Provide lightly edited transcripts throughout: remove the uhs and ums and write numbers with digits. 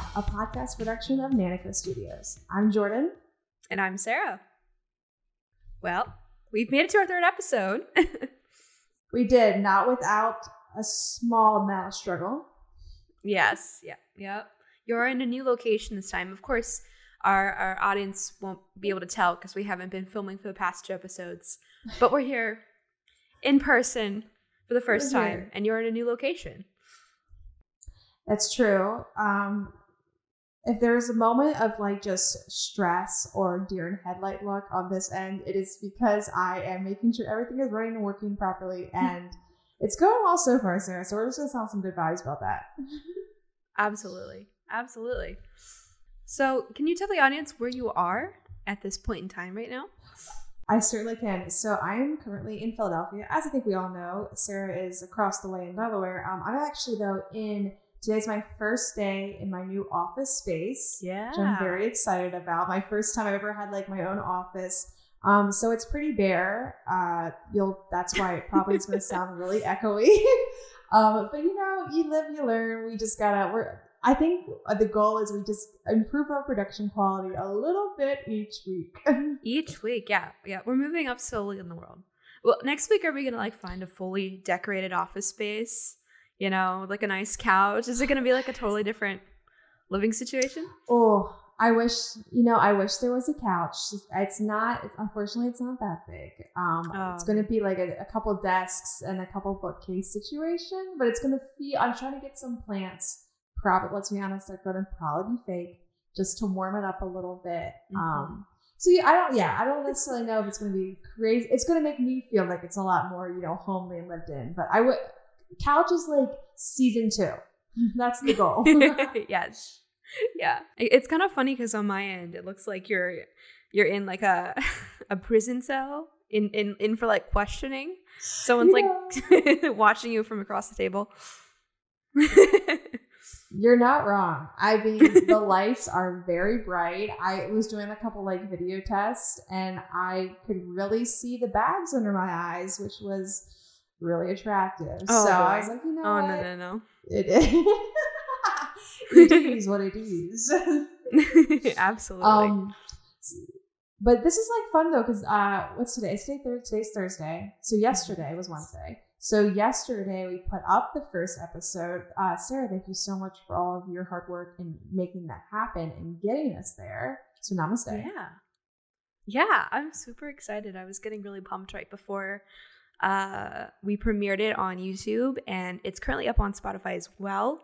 Out, a podcast production of Nantico Studios. I'm Jordan. And I'm Sarah. Well, we've made it to our third episode. We did, not without a small amount of struggle. Yes. Yeah. Yep. You're in a new location this time. Of course, our audience won't be able to tell because we haven't been filming for the past two episodes. But we're here in person for the first time, and you're in a new location. That's true. If there's a moment of like just stress or deer in headlight luck on this end, it is because I am making sure everything is running and working properly, and it's going well so far, Sarah. So we're just gonna sound some good vibes about that. Absolutely, absolutely. So, can you tell the audience where you are at this point in time right now? I certainly can. So I am currently in Philadelphia, as I think we all know. Sarah is across the way in Delaware. I'm actually though in. Today's my first day in my new office space, which I'm very excited about. My first time I've ever had like my own office. So it's pretty bare. That's why it probably is going to sound really echoey. But you know, you live, you learn. We just gotta. I think the goal is we just improve our production quality a little bit each week. Yeah. We're moving up slowly in the world. Well, next week are we gonna like find a fully decorated office space? You know, like a nice couch. Is it going to be like a totally different living situation? Oh, I wish there was a couch. It's not, unfortunately, it's not that big. It's going to be like a couple desks and a couple bookcase situation, but it's going to be, I'm trying to get some plants. Probably, let's be honest, they're going to probably be fake just to warm it up a little bit. Mm-hmm. So I don't necessarily know if it's going to be crazy. It's going to make me feel like it's a lot more, you know, homely and lived in, but I would. Couch is like season 2. That's the goal. Yes. Yeah. It's kind of funny because on my end, it looks like you're in like a prison cell in for like questioning. Someone's like watching you from across the table. You're not wrong. I mean, the lights are very bright. I was doing a couple like video tests and I could really see the bags under my eyes, which was really attractive. I was like, you know, no. It is. It is what it is. Absolutely. But this is like fun though, because what's today? Today's Thursday. So yesterday was Wednesday. So yesterday we put up the first episode. Sarah, thank you so much for all of your hard work in making that happen and getting us there. So namaste. Yeah. I'm super excited. I was getting really pumped right before. We premiered it on YouTube and it's currently up on Spotify as well.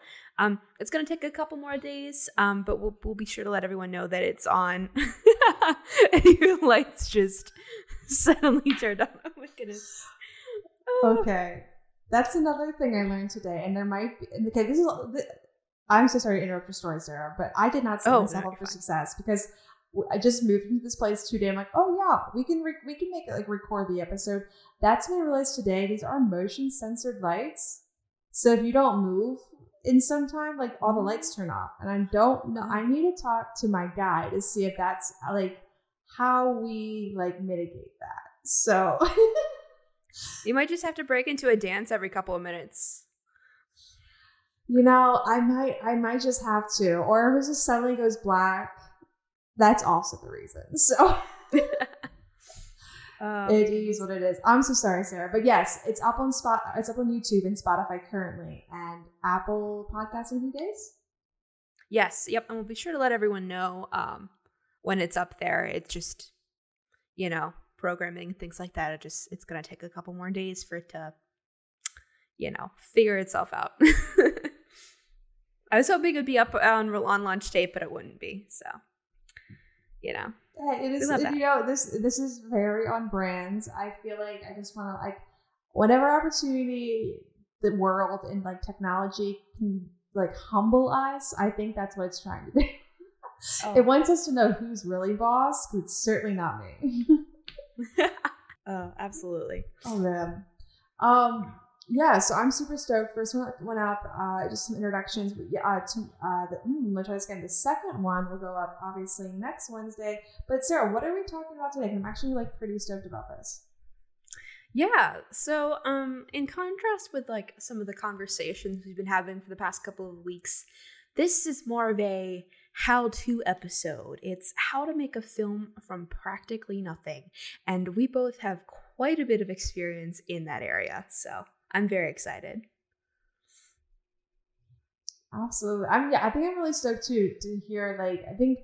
It's going to take a couple more days, but we'll be sure to let everyone know that it's on. And your lights just suddenly turned on. Oh my goodness. Oh. Okay. That's another thing I learned today. And there might be, I'm so sorry to interrupt your story, Sarah, but I did not set myself up for success because I just moved into this place today. I'm like, oh yeah, we can make it like record the episode. That's when I realized today these are motion censored lights. So if you don't move in some time, like all the lights turn off. And I don't know. I need to talk to my guy to see if that's like how we like mitigate that. So you might just have to break into a dance every couple of minutes. You know, I might just have to, or if it just suddenly goes black. That's also the reason. So it is what it is. I'm so sorry, Sarah. But yes, it's up on YouTube and Spotify currently and Apple Podcasts in a few days. Yes. Yep. And we'll be sure to let everyone know when it's up there. It's just, you know, programming and things like that. It's gonna take a couple more days for it to, you know, figure itself out. I was hoping it would be up on launch date, but it wouldn't be, so you know, it is, you know, this is very on brands. I feel like I just want to like whatever opportunity the world and like technology can like humble us. I think that's what it's trying to do. It wants us to know who's really boss. Cause it's certainly not me. Oh, absolutely. Oh man. Yeah, so I'm super stoked. First one up, just some introductions. The second one will go up obviously next Wednesday. But Sarah, what are we talking about today? I'm actually like pretty stoked about this. Yeah. So in contrast with like some of the conversations we've been having for the past couple of weeks, This is more of a how-to episode. It's how to make a film from practically nothing. And we both have quite a bit of experience in that area. So I'm very excited. Absolutely. I think I'm really stoked too to hear, like, I think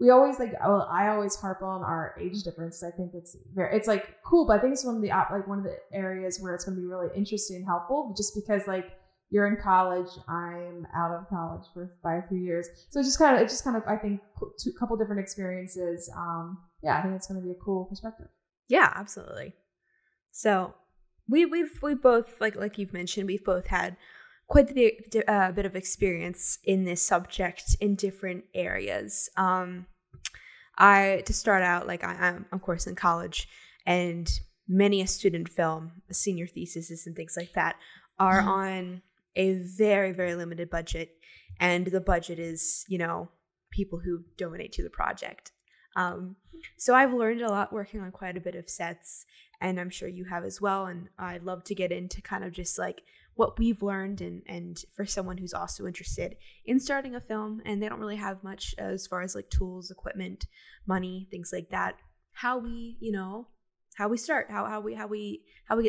we always like, I always harp on our age difference. I think it's like cool, but I think it's one of the areas where it's going to be really interesting and helpful, just because like you're in college, I'm out of college by a few years. So it's just kind of, I think, a couple different experiences. I think it's going to be a cool perspective. Yeah, absolutely. So we both, like you've mentioned, we've both had quite a bit of experience in this subject in different areas. To start out, like I'm of course in college, and many a student film, senior theses and things like that are on a very, very limited budget. And the budget is, you know, people who donate to the project. So I've learned a lot working on quite a bit of sets, and I'm sure you have as well. And I'd love to get into kind of just like what we've learned, and for someone who's also interested in starting a film and they don't really have much as far as like tools, equipment, money, things like that, how we get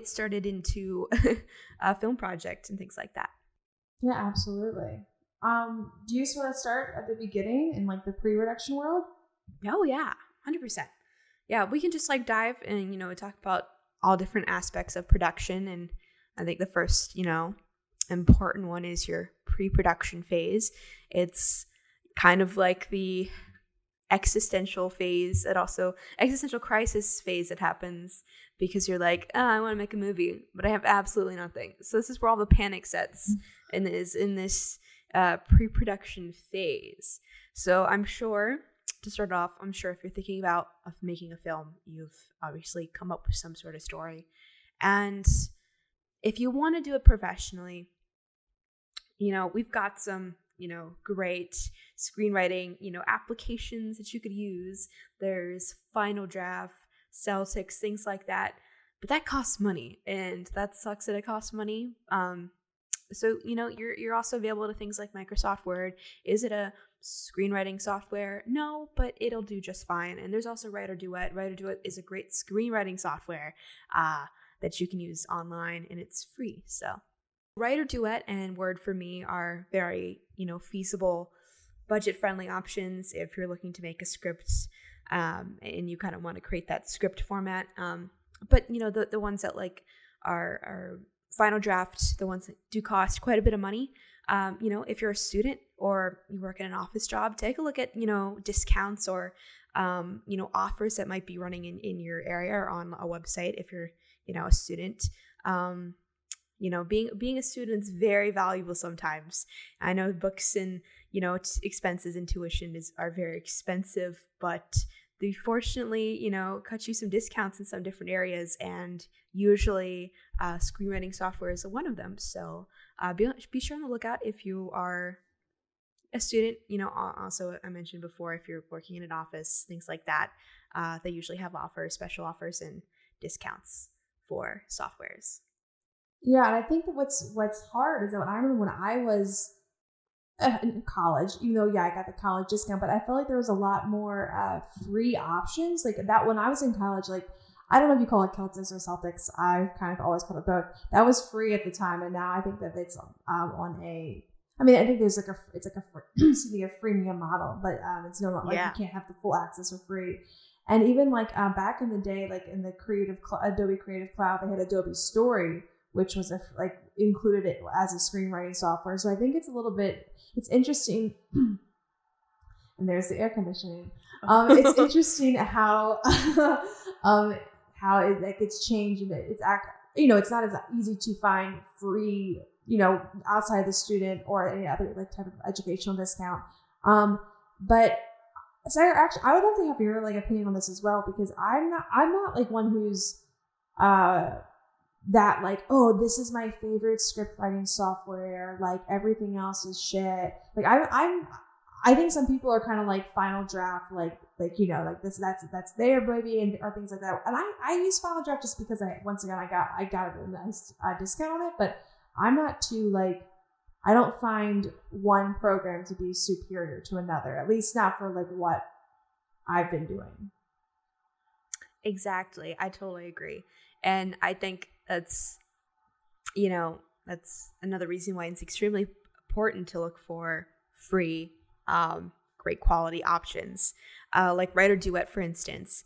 started into a film project and things like that. Yeah, absolutely. Do you just want to start at the beginning in like the pre-production world? Oh yeah, 100%. Yeah, we can just like dive and, you know, talk about all different aspects of production. And I think the first, you know, important one is your pre-production phase. It's kind of like the existential phase, and also existential crisis phase that happens, because you're like, oh, I want to make a movie, but I have absolutely nothing. So this is where all the panic sets and is in this pre-production phase. So I'm sure, to start off, I'm sure if you're thinking about making a film, you've obviously come up with some sort of story. And if you want to do it professionally, you know, we've got some, you know, great screenwriting, you know, applications that you could use. There's Final Draft, Celtx, things like that. But that costs money, and that sucks that it costs money. So, you know, you're also available to things like Microsoft Word. Is it a screenwriting software? No, but it'll do just fine. And there's also Writer Duet. Writer Duet is a great screenwriting software that you can use online, and it's free. So Writer Duet and Word for me are very, you know, feasible, budget-friendly options if you're looking to make a script and you kind of want to create that script format. But, you know, the ones that like are Final Draft, the ones that do cost quite a bit of money, you know, if you're a student or you work in an office job, take a look at, you know, discounts or, you know, offers that might be running in your area or on a website if you're, you know, a student. You know, being a student is very valuable sometimes. I know books and, you know, expenses and tuition are very expensive, but they fortunately, you know, cut you some discounts in some different areas, and usually screenwriting software is one of them. So be sure on the lookout if you are a student. You know, also I mentioned before, if you're working in an office, things like that, they usually have offers, special offers and discounts for softwares. Yeah, and I think that what's hard is that I remember when I was in college, you know, yeah, I got the college discount, but I felt like there was a lot more free options. Like that when I was in college, like I don't know if you call it Celtx or Celtx, I kind of always called it both. That was free at the time, and now I think that it's I think there's like a freemium model, but it's no longer like you can't have the full access for free. And even like back in the day, like in the Adobe Creative Cloud, they had Adobe Story, which was included it as a screenwriting software. So I think it's a little bit, it's interesting. And there's the air conditioning. It's interesting how it like it's changed. You know, it's not as easy to find free, you know, outside the student or any other like type of educational discount. But so actually, I would love to have your like opinion on this as well, because I'm not like one who's, that like, oh, this is my favorite script writing software, like everything else is shit. Like I think some people are kind of like Final Draft, like, you know, like this, that's their baby, and or things like that. And I use Final Draft just because I got a really nice discount on it, but I'm not too like I don't find one program to be superior to another, at least not for like what I've been doing. Exactly. I totally agree. And I think that's, you know, that's another reason why it's extremely important to look for free, great quality options. Like Writer Duet, for instance.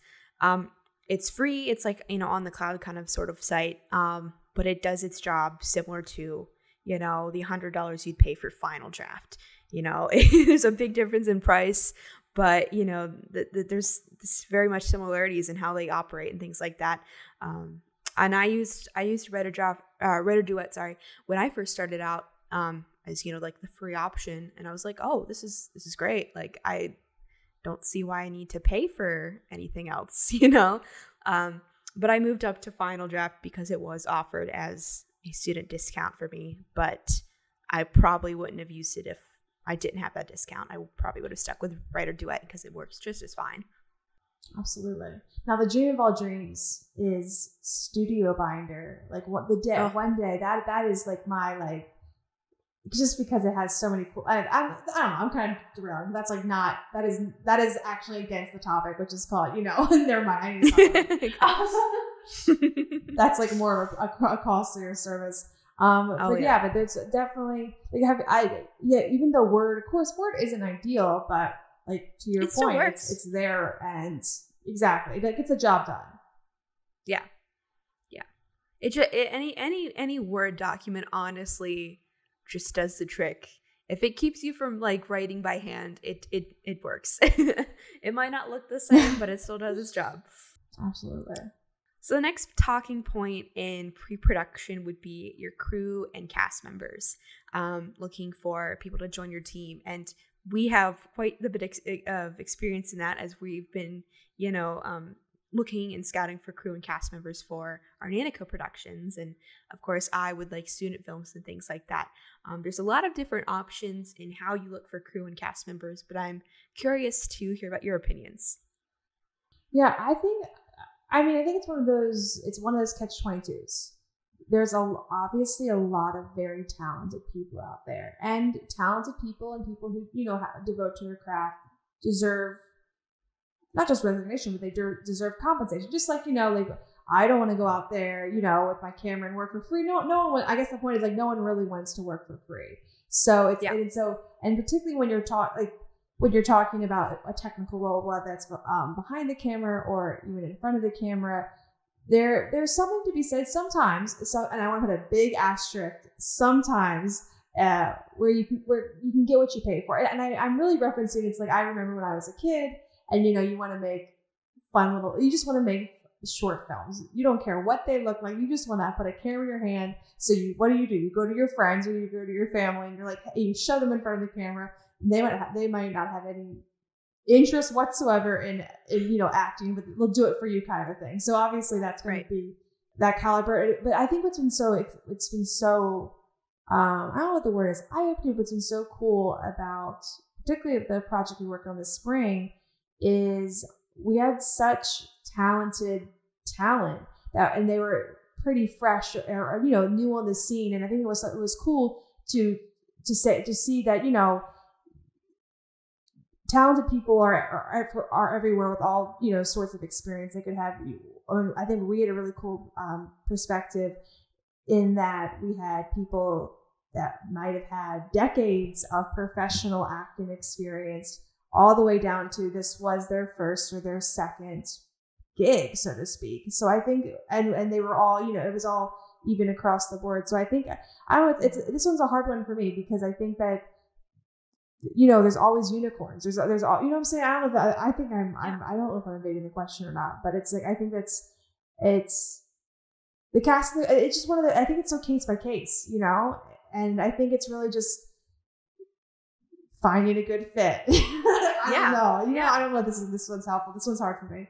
It's free. It's like, you know, on the cloud kind of sort of site. But it does its job similar to, you know, the $100 you'd pay for Final Draft. You know, there's a big difference in price, but, you know, there's very much similarities in how they operate and things like that. And I used Writer Duet when I first started out as, you know, like the free option. And I was like, oh, this is great. Like, I don't see why I need to pay for anything else, you know. But I moved up to Final Draft because it was offered as a student discount for me, but I probably wouldn't have used it if I didn't have that discount. I probably would have stuck with Writer Duet because it works just as fine. Absolutely. Now, the dream of all dreams is Studio Binder. Like, what the day, one day that is like my, like, just because it has so many cool. I don't know. I'm kind of derailed. That's like not. That is actually against the topic, which is called, you know. Never mind. I need to talk. That's like more of a call to your service. But there's definitely like even though Word, of course, Word isn't ideal, but like to your point, it's there, and exactly, like it's a job done. Yeah, yeah. Any Word document, honestly, just does the trick. If it keeps you from like writing by hand, it works. It might not look the same, but it still does its job. Absolutely. So the next talking point in pre-production would be your crew and cast members, looking for people to join your team. And we have quite the bit of experience in that, as we've been, you know, looking and scouting for crew and cast members for our Nantico productions. And of course, I would like student films and things like that. There's a lot of different options in how you look for crew and cast members, but I'm curious to hear about your opinions. Yeah, I think it's one of those catch-22s. There's obviously a lot of very talented people out there, and talented people and people who, you know, devote to their craft deserve not just recognition, but they deserve compensation. Just like, you know, like I don't want to go out there, you know, with my camera and work for free. No one. I guess the point is like no one really wants to work for free. So it's and particularly when you're talking about a technical role, whether that's behind the camera or even in front of the camera, there's something to be said sometimes. So, and I want to put a big asterisk sometimes, where you can get what you pay for. And I'm really referencing, it's like I remember when I was a kid. And, you know, you want to make you just want to make short films. You don't care what they look like. You just want to put a camera in your hand. So what do? You go to your friends or you go to your family and you're like, hey, you show them in front of the camera. They might not have any interest whatsoever in you know, acting, but they'll do it for you kind of a thing. So obviously that's going to be that caliber. But I think I don't know what the word is, but it's been so cool about particularly the project we worked on this spring is we had such talent that, and they were pretty fresh or, you know, new on the scene. And I think it was cool to see that, you know, talented people are everywhere with all, you know, sorts of experience they could have. I think we had a really cool perspective in that we had people that might have had decades of professional acting experience, all the way down to this was their first or their second gig, so to speak. So I think, and they were all, you know, it was all even across the board. So I think, I don't know, this one's a hard one for me because I think that, you know, there's always unicorns. There's all, you know what I'm saying? I don't know if, I think I don't know if I'm evading the question or not, but it's like, I think it's the cast, it's just one of the, I think it's so case by case, you know? And I think it's really just finding a good fit. I don't know. Yeah, I don't know if this one's helpful. This one's hard for me.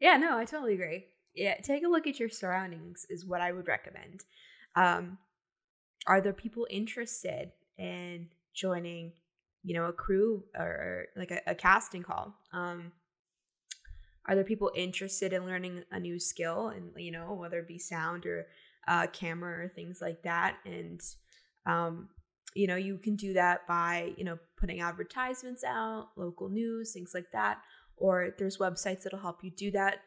Yeah, no, I totally agree. Yeah, take a look at your surroundings is what I would recommend. Are there people interested in joining, you know, a crew or like a casting call? Are there people interested in learning a new skill and, you know, whether it be sound or camera or things like that? And You know, you can do that by, you know, putting advertisements out, local news, things like that. Or there's websites that'll help you do that.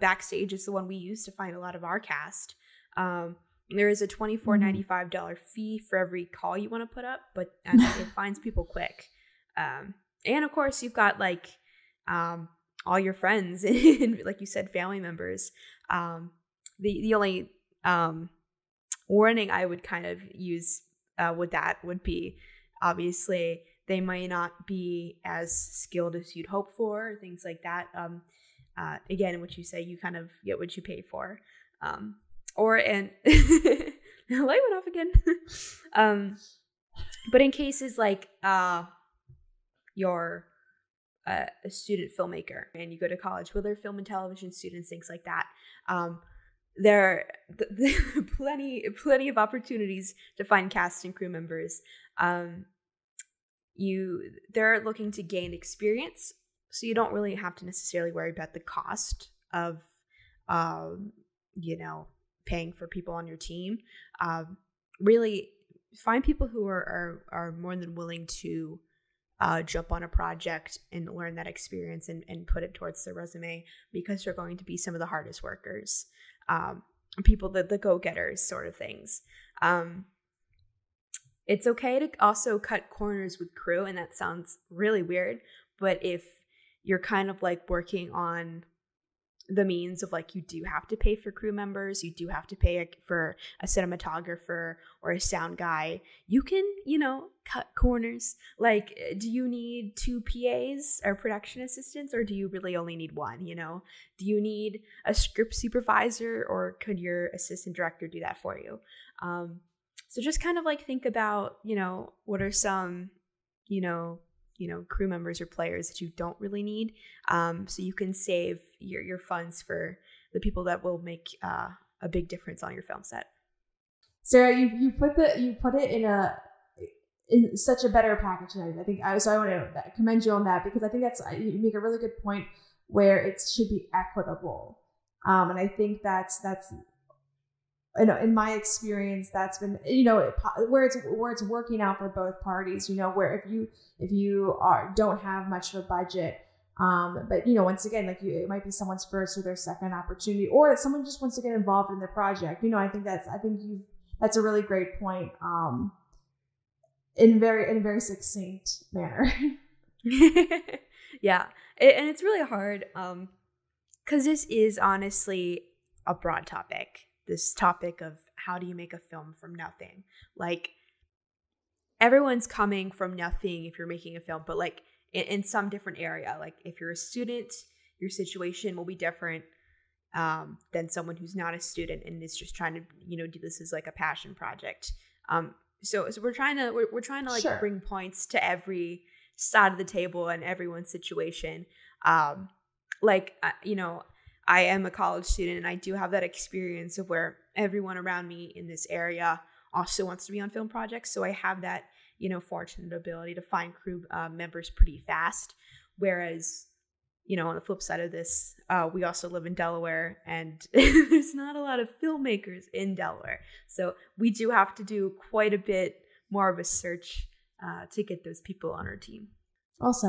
Backstage is the one we use to find a lot of our cast. There is a $24.95 fee for every call you want to put up, but it finds people quick. And of course, you've got like all your friends and, like you said, family members. The only warning I would kind of use with that would be, obviously, they might not be as skilled as you'd hope for, or things like that. Again, what you say, you kind of get what you pay for. And the light went off again. But in cases like you're a student filmmaker and you go to college with other film and television students, things like that, there are plenty of opportunities to find cast and crew members. They're looking to gain experience, so you don't really have to necessarily worry about the cost of, you know, paying for people on your team. Really find people who are more than willing to jump on a project and learn that experience and put it towards their resume, because they're going to be some of the hardest workers, people that the go-getters sort of things. It's okay to also cut corners with crew, and that sounds really weird, but if you're kind of like working on the means of, like, you do have to pay for crew members, you do have to pay for a cinematographer or a sound guy, you can, you know, cut corners. Like, do you need 2 PAs or production assistants, or do you really only need one? You know, do you need a script supervisor, or could your assistant director do that for you? So just kind of like think about, you know, what are some, you know, crew members or players that you don't really need, so you can save your funds for the people that will make a big difference on your film set. Sarah, you put it in such a better package tonight. I want to commend you on that, because I think you make a really good point where it should be equitable, and I think that's in my experience, that's been, you know, where it's working out for both parties, you know, where if you don't have much of a budget, but, you know, once again, like, it might be someone's first or their second opportunity, or someone just wants to get involved in the project. You know, I think that's a really great point, in a very succinct manner. Yeah. And it's really hard, 'cause this is honestly a broad topic. This topic of how do you make a film from nothing? Like, everyone's coming from nothing if you're making a film, but like in some different area. Like, if you're a student, your situation will be different than someone who's not a student and is just trying to, you know, do this as like a passion project. So we're trying to like, sure, bring points to every side of the table and everyone's situation. You know, I am a college student, and I do have that experience of where everyone around me in this area also wants to be on film projects. So I have that, you know, fortunate ability to find crew members pretty fast. Whereas, you know, on the flip side of this, we also live in Delaware, and there's not a lot of filmmakers in Delaware. So we do have to do quite a bit more of a search to get those people on our team. Also.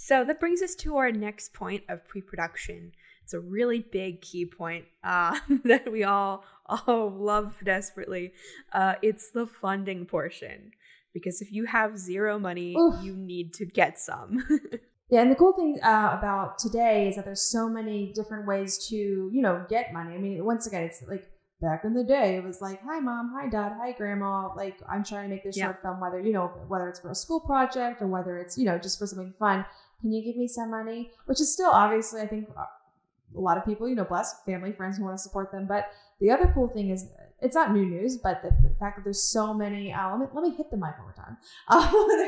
So that brings us to our next point of pre-production. It's a really big key point that we all love desperately. It's the funding portion, because if you have zero money, oof, you need to get some. Yeah, and the cool thing about today is that there's so many different ways to, you know, get money. I mean, once again, it's like back in the day, it was like, hi, Mom, hi, Dad, hi, Grandma. Like, I'm trying to make this short film, whether it's for a school project or whether it's, you know, just for something fun. Can you give me some money? Which is still, obviously, I think a lot of people, you know, bless family, friends who want to support them. But the other cool thing is, it's not new news, but the fact that there's so many, let me hit the mic one more time.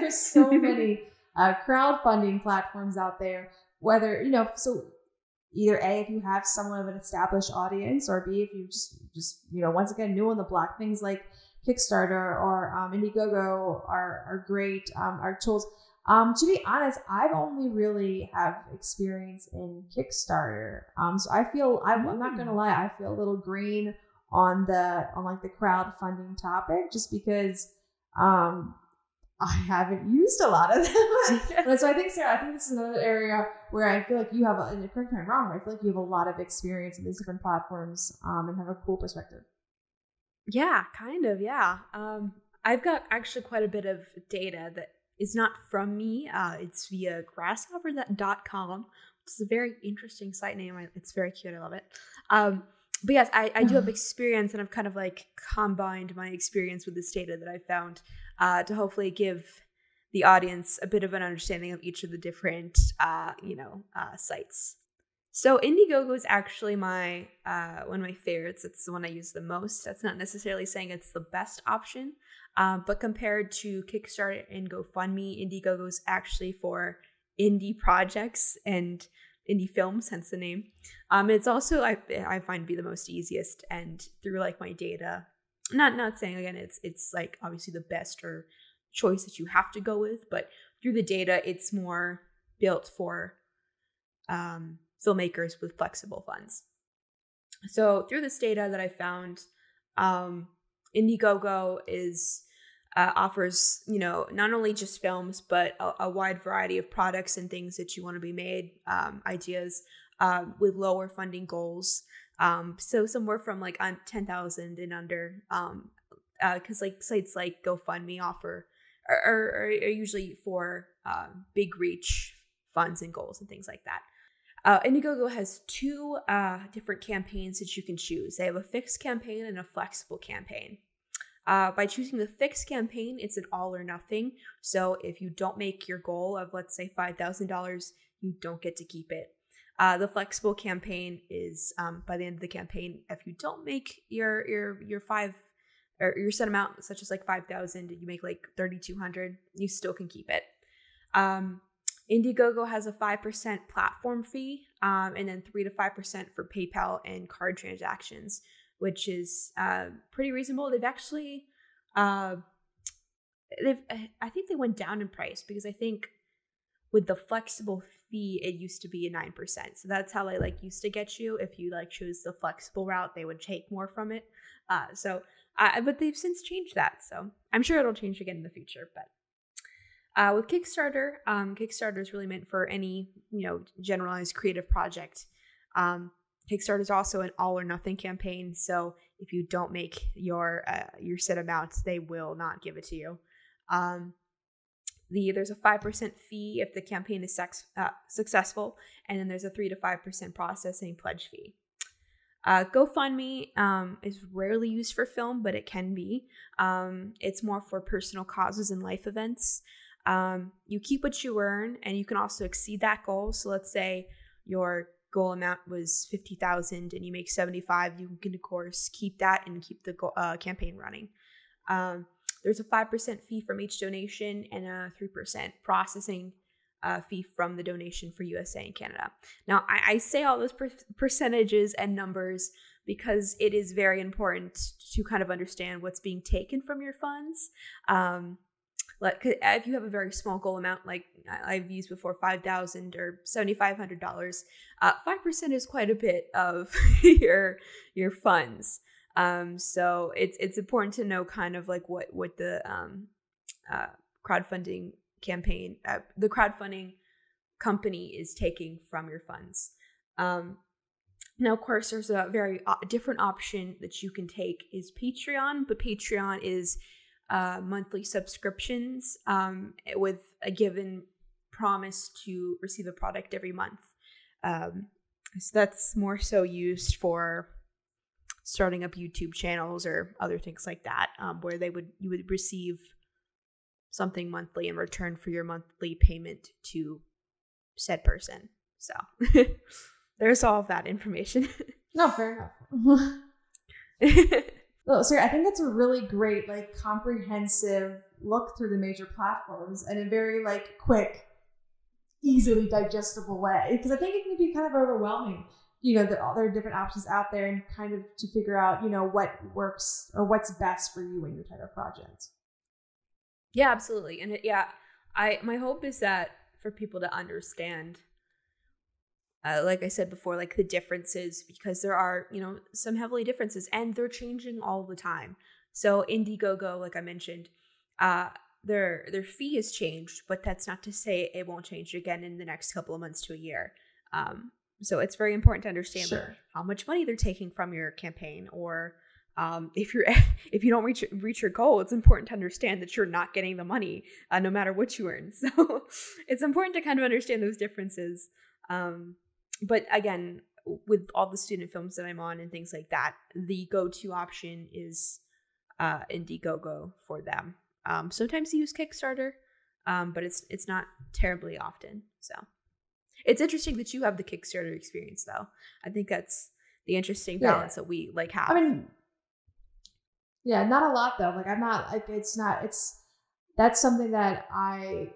There's so many crowdfunding platforms out there, whether, you know, so either A, if you have someone of an established audience, or B, if you just, you know, once again, new on the block, things like Kickstarter or Indiegogo are great, are tools. To be honest, I've only really have experience in Kickstarter. So I feel, I'm not going to lie, I feel a little green on the like the crowdfunding topic, just because I haven't used a lot of them. And so I think, Sarah, I think this is another area where I feel like you have, and correct me if I'm wrong, I feel like you have a lot of experience in these different platforms and have a cool perspective. Yeah, kind of. Yeah. I've got actually quite a bit of data that is not from me. It's via grasshopper.com, which is a very interesting site name. It's very cute. I love it. But yes, I do have experience, and I've kind of like combined my experience with this data that I found to hopefully give the audience a bit of an understanding of each of the different, sites. So Indiegogo is actually my one of my favorites. It's the one I use the most. That's not necessarily saying it's the best option, but compared to Kickstarter and GoFundMe, Indiegogo is actually for indie projects and indie films, hence the name. It's also I find to be the most easiest, and through like my data. Not saying again it's like obviously the best or choice that you have to go with, but through the data, it's more built for filmmakers with flexible funds. So through this data that I found, Indiegogo is offers, you know, not only just films, but a wide variety of products and things that you want to be made, ideas with lower funding goals. So somewhere from like 10,000 and under, because like sites like GoFundMe offer are usually for big reach funds and goals and things like that. Indiegogo has two different campaigns that you can choose. They have a fixed campaign and a flexible campaign. By choosing the fixed campaign, it's an all or nothing. So if you don't make your goal of, let's say, $5,000, you don't get to keep it. The flexible campaign is by the end of the campaign, if you don't make your five or your set amount, such as like 5,000, you make like 3,200, you still can keep it. Indiegogo has a 5% platform fee, and then 3 to 5% for PayPal and card transactions, which is pretty reasonable. They've actually, I think they went down in price, because I think with the flexible fee, it used to be a 9%. So that's how they like used to get you. If you like choose the flexible route, they would take more from it. But they've since changed that. So I'm sure it'll change again in the future, but. With Kickstarter, Kickstarter is really meant for any, you know, generalized creative project. Kickstarter is also an all or nothing campaign. So if you don't make your set amounts, they will not give it to you. There's a 5% fee if the campaign is successful, and then there's a 3 to 5% processing pledge fee. GoFundMe is rarely used for film, but it can be. It's more for personal causes and life events. You keep what you earn, and you can also exceed that goal. So let's say your goal amount was 50,000 and you make 75, you can of course keep that and keep the campaign running. There's a 5% fee from each donation and a 3% processing fee from the donation for USA and Canada. Now I say all those percentages and numbers because it is very important to kind of understand what's being taken from your funds. Like if you have a very small goal amount, like I've used before, $5,000 or $7,500, 5% is quite a bit of your funds. So it's important to know kind of like what the crowdfunding campaign, the crowdfunding company is taking from your funds. Now, of course, there's a very different option that you can take is Patreon, but Patreon is monthly subscriptions with a given promise to receive a product every month. So that's more so used for starting up YouTube channels or other things like that, where you would receive something monthly in return for your monthly payment to said person. So there's all of that information. No, fair enough. Oh, sorry, I think that's a really great, like, comprehensive look through the major platforms in a very, like, quick, easily digestible way. Because I think it can be kind of overwhelming, you know, that there are different options out there, and kind of to figure out, you know, what works or what's best for you in your type of project. Yeah, absolutely. And my hope is that for people to understand like I said before, like the differences, because there are, you know, some heavily differences and they're changing all the time. So Indiegogo, like I mentioned, their fee has changed, but that's not to say it won't change again in the next couple of months to a year. So it's very important to understand how much money they're taking from your campaign, or if you don't reach your goal, it's important to understand that you're not getting the money no matter what you earn. So it's important to kind of understand those differences. But again, with all the student films that I'm on and things like that, the go-to option is Indiegogo for them. Sometimes they use Kickstarter, but it's not terribly often. So it's interesting that you have the Kickstarter experience, though. I think that's the interesting balance that we like have. I mean, yeah, not a lot though. Like I'm not like that's something that I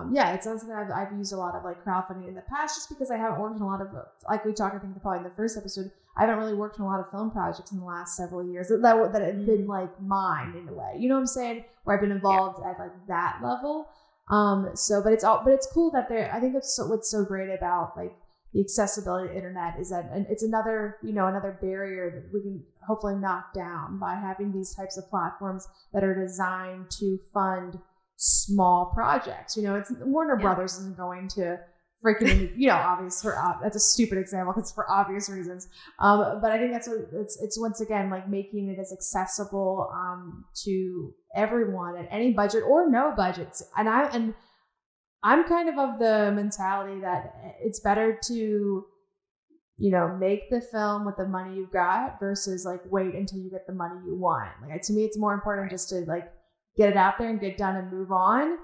it's something that I've used a lot of like crowdfunding in the past, just because I haven't worked in a lot of, like we talked, I think probably in the first episode, I haven't really worked on a lot of film projects in the last several years that have been like mine in a way, you know what I'm saying? Where I've been involved at like that level. But it's cool that I think that's what's so great about like the accessibility of the internet is that it's another, you know, another barrier that we can hopefully knock down by having these types of platforms that are designed to fund small projects. You know, it's Warner Brothers isn't going to freaking, you know, that's a stupid example because for obvious reasons. But I think that's what it's once again, like making it as accessible to everyone at any budget or no budgets. And I'm kind of the mentality that it's better to, you know, make the film with the money you've got versus like wait until you get the money you want. Like to me, it's more important just to like get it out there and get done and move on.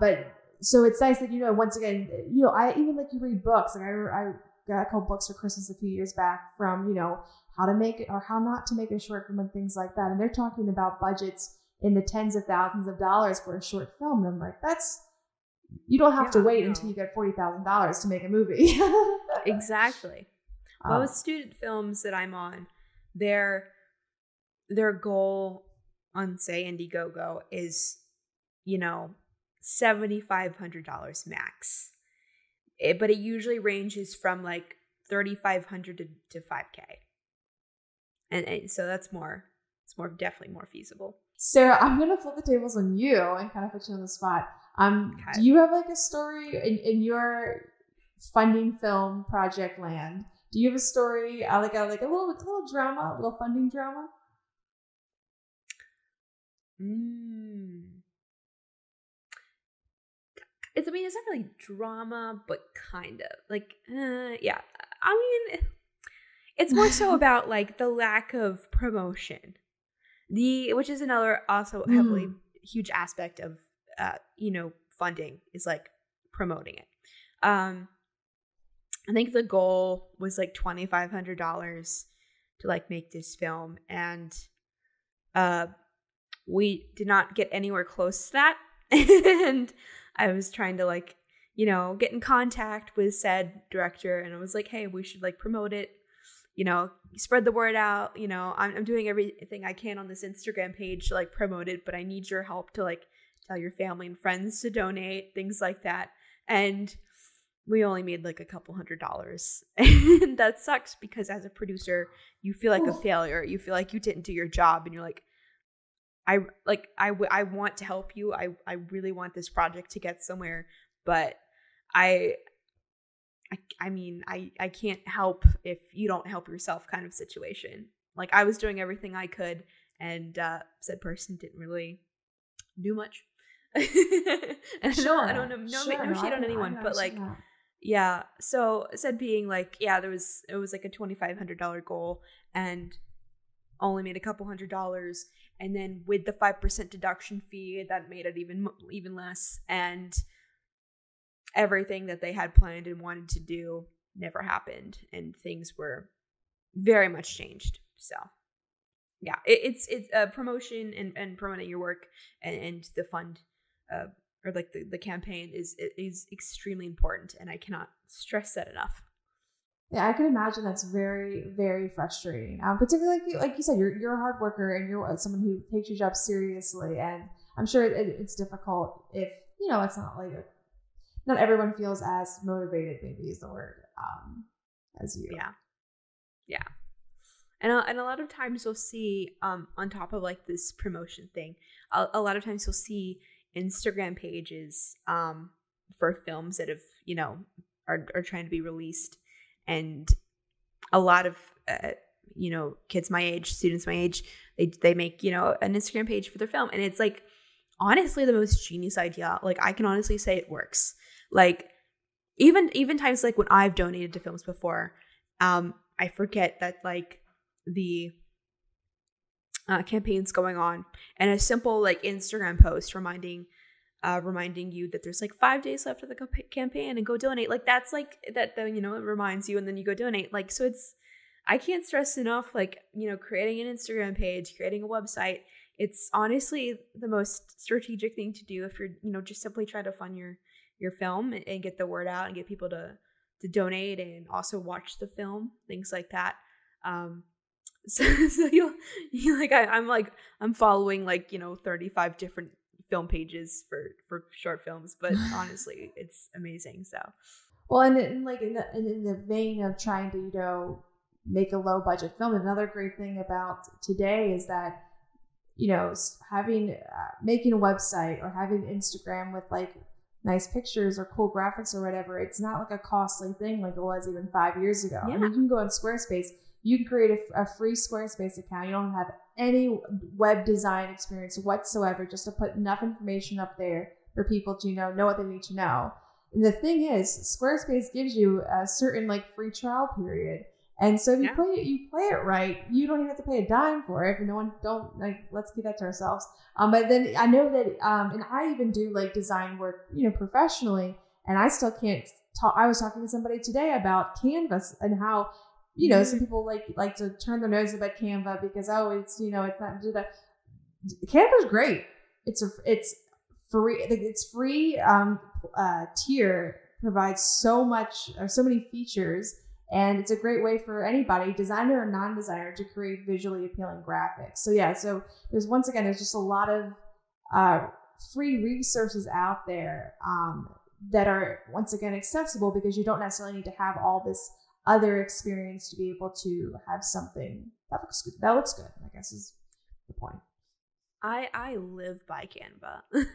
But so it's nice that, you know, once again, you know, I even like you read books. Like I got a couple books for Christmas a few years back from, you know, how to make it or how not to make a short film and things like that. And they're talking about budgets in the tens of thousands of dollars for a short film. And I'm like, you don't have to wait until you get $40,000 to make a movie. Exactly. Well, with student films that I'm on, their goal on, say, Indiegogo is, you know, $7,500 max. But it usually ranges from like $3,500 to $5K. And so it's definitely more feasible. Sarah, I'm going to flip the tables on you and kind of put you on the spot. Okay. Do you have like a story in your funding film project land? Do you have a story, like a little drama, a little funding drama? It's not really drama, but kind of like, yeah. I mean, it's more so about like the lack of promotion, which is another also heavily huge aspect of you know, funding is like promoting it. I think the goal was like $2,500 to like make this film, and we did not get anywhere close to that. And I was trying to like, you know, get in contact with said director, and I was like, hey, we should like promote it, you know, spread the word out, you know, I'm doing everything I can on this Instagram page to like promote it, but I need your help to like tell your family and friends to donate, things like that. And we only made like a couple $100. And that sucks because as a producer, you feel like a failure. You feel like you didn't do your job, and you're like, I want to help you. I really want this project to get somewhere, but I mean, I can't help if you don't help yourself kind of situation. Like I was doing everything I could, and said person didn't really do much. And sure, I don't know, no shade on anyone, but like, yeah. So said being like, yeah, it was like a $2,500 goal, and only made a couple $100. And then with the 5% deduction fee, that made it even less. And everything that they had planned and wanted to do never happened, and things were very much changed. So yeah, it's promotion and promoting your work and the fund or like the campaign is extremely important, and I cannot stress that enough. Yeah, I can imagine that's very, very frustrating. Particularly like you said, you're a hard worker, and you're someone who takes your job seriously. And I'm sure it's difficult if, you know, it's not like not everyone feels as motivated, maybe is the word, as you. Yeah. Yeah. And a lot of times you'll see, on top of like this promotion thing, a lot of times you'll see Instagram pages for films that have, you know, are trying to be released. And a lot of, you know, kids my age, students my age, they make, you know, an Instagram page for their film. And it's like, honestly, the most genius idea. Like, I can honestly say it works. Like, even times like when I've donated to films before, I forget that like the campaign's going on, and a simple like Instagram post reminding you that there's like 5 days left of the campaign and go donate. Like, that's like that, you know, it reminds you and then you go donate. Like, so it's, I can't stress enough, like, you know, creating an Instagram page, creating a website, it's honestly the most strategic thing to do if you're, you know, just simply trying to fund your film and get the word out and get people to donate and also watch the film, things like that. So you like, I'm following like, you know, 35 different film pages for short films, but honestly, it's amazing. So, well, and like in the vein of trying to, you know, make a low budget film, another great thing about today is that, you know, making a website or having Instagram with like nice pictures or cool graphics or whatever, it's not like a costly thing like it was even 5 years ago. Yeah. I mean, you can go on Squarespace, you can create a free Squarespace account. You don't have any web design experience whatsoever, just to put enough information up there for people to, you know what they need to know. And the thing is, Squarespace gives you a certain like free trial period. And so if you play it right, you don't even have to pay a dime for it. Let's keep that to ourselves. But then I know that, and I even do like design work, you know, professionally, and I still can't talk. I was talking to somebody today about Canva and how, you know, some people like to turn their nose up at Canva because, oh, it's, you know, it's not do that. Canva's great. It's free. It's free. Tier provides so much, or so many features. And it's a great way for anybody, designer or non-designer, to create visually appealing graphics. So yeah, so there's just a lot of free resources out there that are, once again, accessible, because you don't necessarily need to have all this other experience to be able to have something that looks good, I guess is the point. I live by Canva.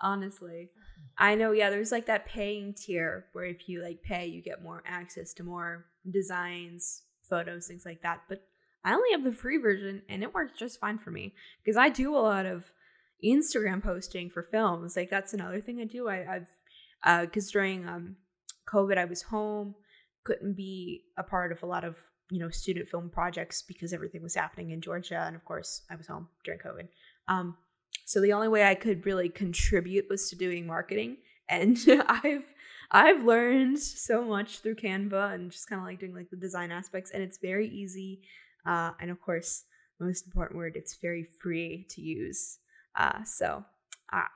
Honestly. I know, yeah, there's like that paying tier where if you like pay, you get more access to more designs, photos, things like that. But I only have the free version, and it works just fine for me because I do a lot of Instagram posting for films. Like, that's another thing I do. I've because during COVID, I was home, couldn't be a part of a lot of, you know, student film projects because everything was happening in Georgia. And of course I was home during COVID. So the only way I could really contribute was to doing marketing. And I've learned so much through Canva and just kind of like doing like the design aspects, and it's very easy. And of course, most important word, it's very free to use.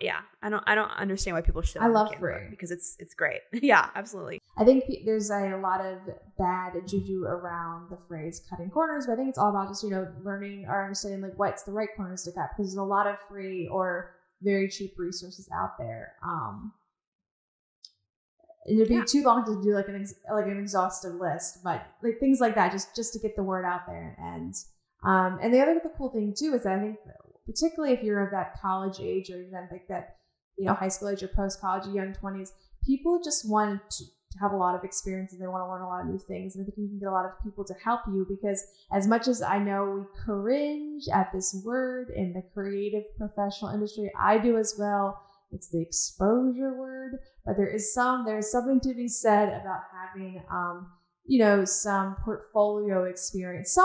Yeah, I don't understand why people should. I love free because it's great. Yeah, absolutely. I think there's a lot of bad juju around the phrase cutting corners, but I think it's all about just, you know, learning or understanding like what's the right corners to cut, because there's a lot of free or very cheap resources out there. It would be too long to do like an exhaustive list, but like things like that, just to get the word out there. And the other cool thing too is that I think, particularly if you're of that college age, or even like that, you know, high school age or post-college, young 20s, people just want to have a lot of experience and they want to learn a lot of new things. And I think you can get a lot of people to help you, because as much as I know we cringe at this word in the creative professional industry, I do as well. It's the exposure word, but there's something to be said about having, you know, some portfolio experience,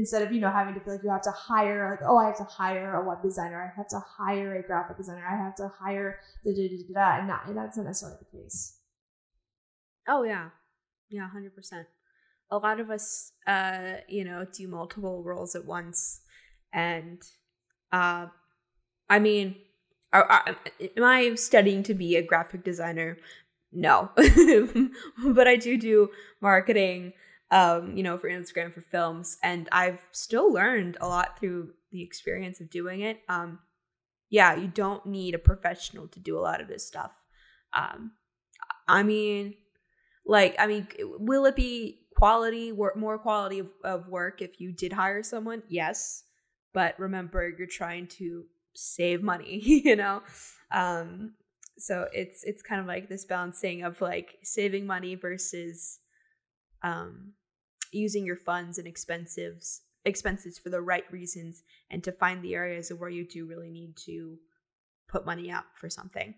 instead of, you know, having to feel like you have to hire, like, oh, I have to hire a web designer, I have to hire a graphic designer, I have to hire and that's not necessarily the case. Oh yeah, yeah, 100%. A lot of us, you know, do multiple roles at once, and I mean, am I studying to be a graphic designer? No, but I do marketing. You know, for Instagram, for films, and I've still learned a lot through the experience of doing it. yeah, you don't need a professional to do a lot of this stuff. I mean, will it be quality work, more quality of work if you did hire someone? Yes. But remember, you're trying to save money, you know? So it's kind of like this balancing of like saving money versus using your funds and expenses for the right reasons, and to find the areas of where you do really need to put money up for something.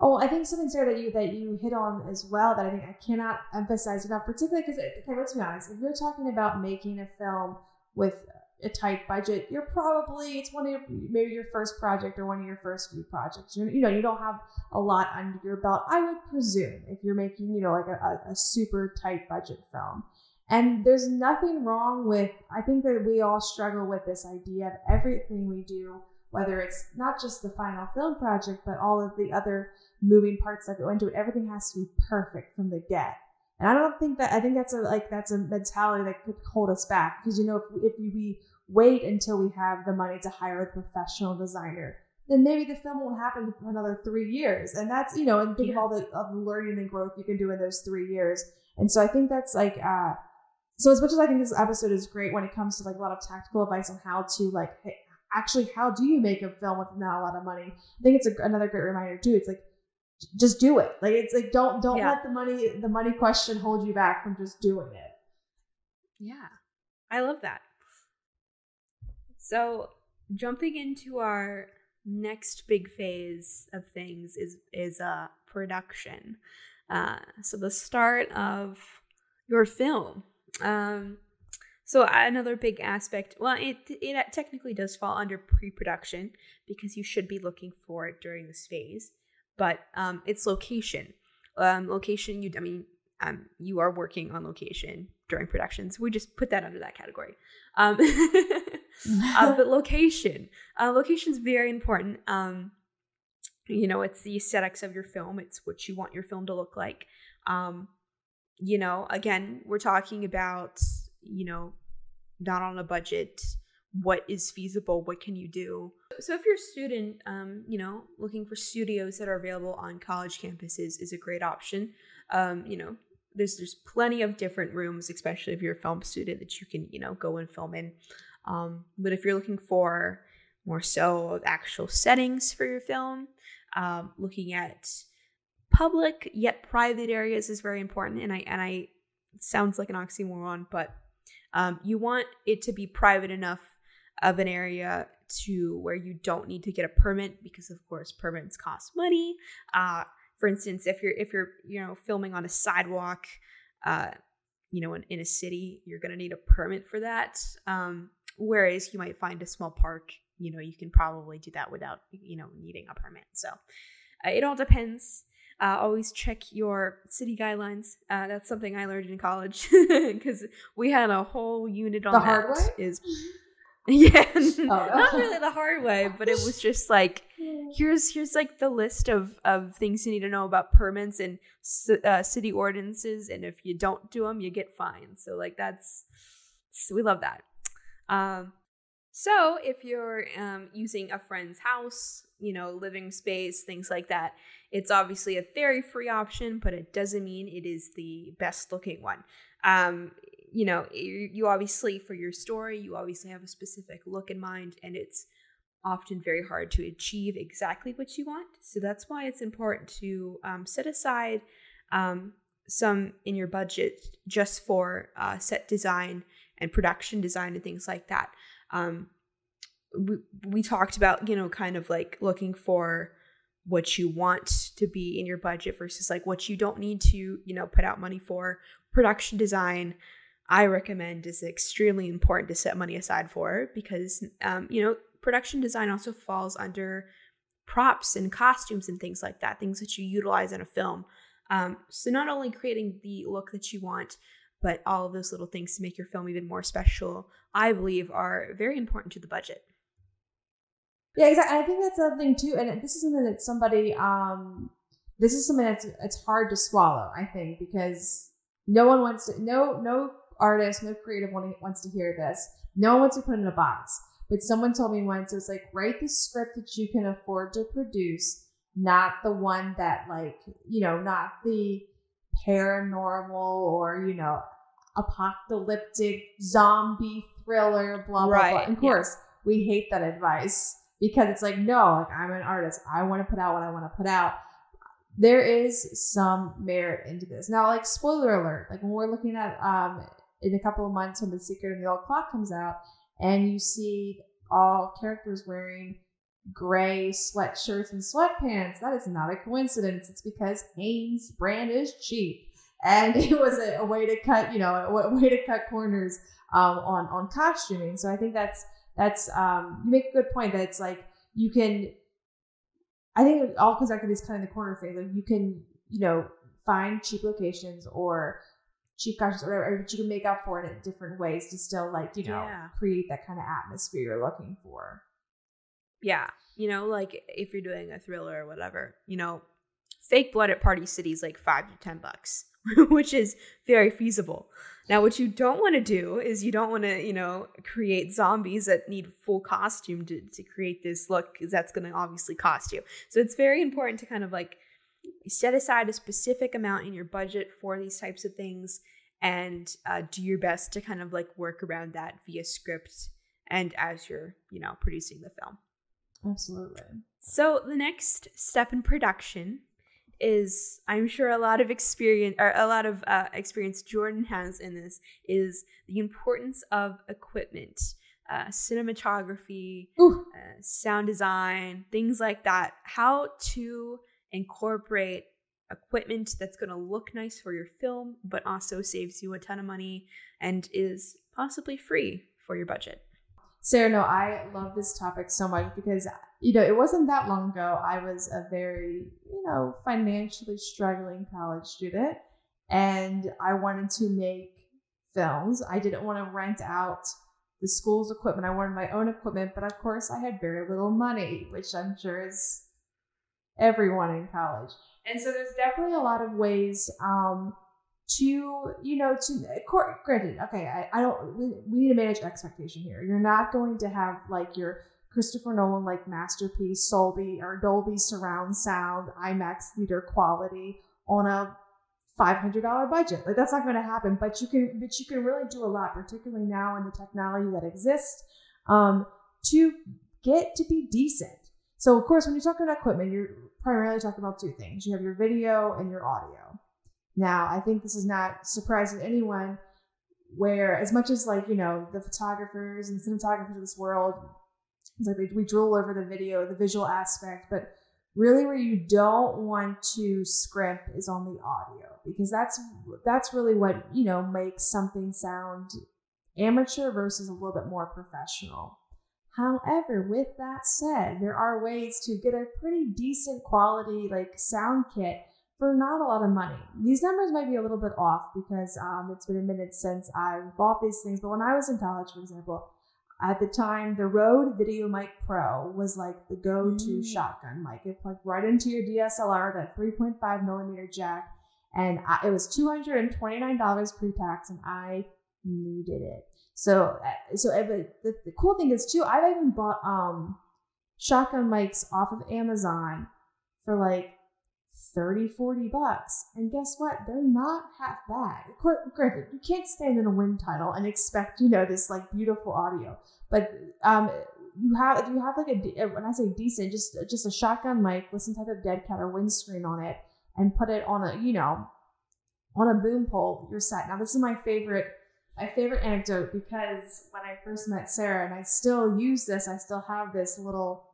Oh, I think something there that you hit on as well that I think I cannot emphasize enough, particularly because, okay, let's be honest, if you're talking about making a film with a tight budget, you're probably, it's one of your, maybe your first project or one of your first few projects. You know, you don't have a lot under your belt, I would presume, if you're making, you know, like a super tight budget film. And there's nothing wrong with, I think that we all struggle with this idea of everything we do, whether it's not just the final film project, but all of the other moving parts that go into it, everything has to be perfect from the get. And I don't think that, I think that's a mentality that could hold us back, because, you know, if we wait until we have the money to hire a professional designer, then maybe the film won't happen for another 3 years. And that's, you know, and think of all the learning and growth you can do in those 3 years. And so I think that's like, so as much as I think this episode is great when it comes to like a lot of tactical advice on how to like, actually, how do you make a film with not a lot of money? I think it's another great reminder too. It's like, just do it. Like, it's like, don't let the money question hold you back from just doing it. Yeah. I love that. So jumping into our next big phase of things is production. So the start of your film. So another big aspect, well, it technically does fall under pre-production because you should be looking for it during this phase, but it's location. You are working on location during production, so we just put that under that category. But location is very important. You know, it's the aesthetics of your film. It's what you want your film to look like. You know, again, we're talking about, you know, not on a budget, what is feasible, what can you do? So if you're a student, you know, looking for studios that are available on college campuses is a great option. You know, there's plenty of different rooms, especially if you're a film student, that you can, you know, go and film in. But if you're looking for more so actual settings for your film, looking at public yet private areas is very important. And it sounds like an oxymoron, but you want it to be private enough of an area to where you don't need to get a permit, because of course permits cost money. For instance, if you're you know, filming on a sidewalk, you know, in a city, you're gonna need a permit for that. Whereas you might find a small park, you know, you can probably do that without, you know, needing a permit. So it all depends. Always check your city guidelines. That's something I learned in college because we had a whole unit on the hard way. Not really the hard way, but it was just like, here's like the list of things you need to know about permits and city ordinances, and if you don't do them, you get fined. So like we love that. So if you're using a friend's house, you know, living space, things like that, it's obviously a very free option, but it doesn't mean it is the best looking one. You know, you obviously, for your story, you obviously have a specific look in mind, and it's often very hard to achieve exactly what you want. So that's why it's important to set aside some in your budget just for set design and production design and things like that. We talked about, you know, kind of like looking for what you want to be in your budget versus like what you don't need to, you know, put out money for. Production design, I recommend, is extremely important to set money aside for, because, you know, production design also falls under props and costumes and things like that, things that you utilize in a film. So not only creating the look that you want, but all of those little things to make your film even more special, I believe, are very important to the budget. Yeah, exactly. I think that's another thing too. And this is something that it's hard to swallow, I think, because no artist, no creative wants to hear this. No one wants to put it in a box. But someone told me once, it was like, write the script that you can afford to produce, not the one that, like, you know, not the paranormal or, you know, apocalyptic zombie thriller, blah, blah, blah. Of course, we hate that advice because it's like, no, like, I'm an artist. I want to put out what I want to put out. There is some merit into this. Now, like, spoiler alert, like when we're looking at in a couple of months when The Secret of the Old Clock comes out, and you see all characters wearing gray sweatshirts and sweatpants, that is not a coincidence. It's because Hanes brand is cheap, and it was a way to cut, you know, a way to cut corners on costuming. So I think that's you make a good point that it's like you can. I think it all comes back to this kind of the corner thing. Like you can, you know, find cheap locations or cheap costumes or whatever, but you can make up for it in different ways to still, like, you know, create that kind of atmosphere you're looking for. Yeah. You know, like if you're doing a thriller or whatever, you know, fake blood at Party City is like $5 to $10, which is very feasible. Now, what you don't want to do is you don't want to, you know, create zombies that need full costume to create this look, because that's going to obviously cost you. So it's very important to kind of like set aside a specific amount in your budget for these types of things and do your best to kind of like work around that via script and as you're, you know, producing the film. Absolutely. So the next step in production is, I'm sure a lot of experience or a lot of experience Jordan has in this, is the importance of equipment, cinematography, sound design, things like that. How to incorporate equipment that's going to look nice for your film, but also saves you a ton of money and is possibly free for your budget. Sarah, no, I love this topic so much because, you know, it wasn't that long ago. I was a very, you know, financially struggling college student, and I wanted to make films. I didn't want to rent out the school's equipment. I wanted my own equipment, but of course I had very little money, which I'm sure is everyone in college. And so there's definitely a lot of ways, to, you know, to granted, okay, I don't, we need to manage expectation here. You're not going to have like your Christopher Nolan, like masterpiece Solby or Dolby surround sound, IMAX theater quality on a $500 budget. Like that's not going to happen, but you can really do a lot, particularly now in the technology that exists, to get to be decent. So of course, when you're talking about equipment, you're primarily talking about two things. You have your video and your audio. Now, I think this is not surprising to anyone, where as much as, like, you know, the photographers and cinematographers of this world, it's like we drool over the video, the visual aspect, but really where you don't want to scrimp is on the audio, because that's really what, you know, makes something sound amateur versus a little bit more professional. However, with that said, there are ways to get a pretty decent quality, like, sound kit for not a lot of money. These numbers might be a little bit off because it's been a minute since I bought these things. But when I was in college, for example, at the time, the Rode VideoMic Pro was like the go-to shotgun mic. It plugged right into your DSLR, that 3.5 millimeter jack. And it was $229 pre-tax, and I needed it. So the cool thing is, too, I've even bought shotgun mics off of Amazon for like $30, $40. And guess what? They're not half bad. Granted, you can't stand in a wind tunnel and expect, you know, this like beautiful audio, but you have like a, when I say decent, just a shotgun mic with some type of dead cat or windscreen on it, and put it on a, you know, on a boom pole, you're set. Now, this is my favorite anecdote, because when I first met Sarah, and I still use this, I still have this little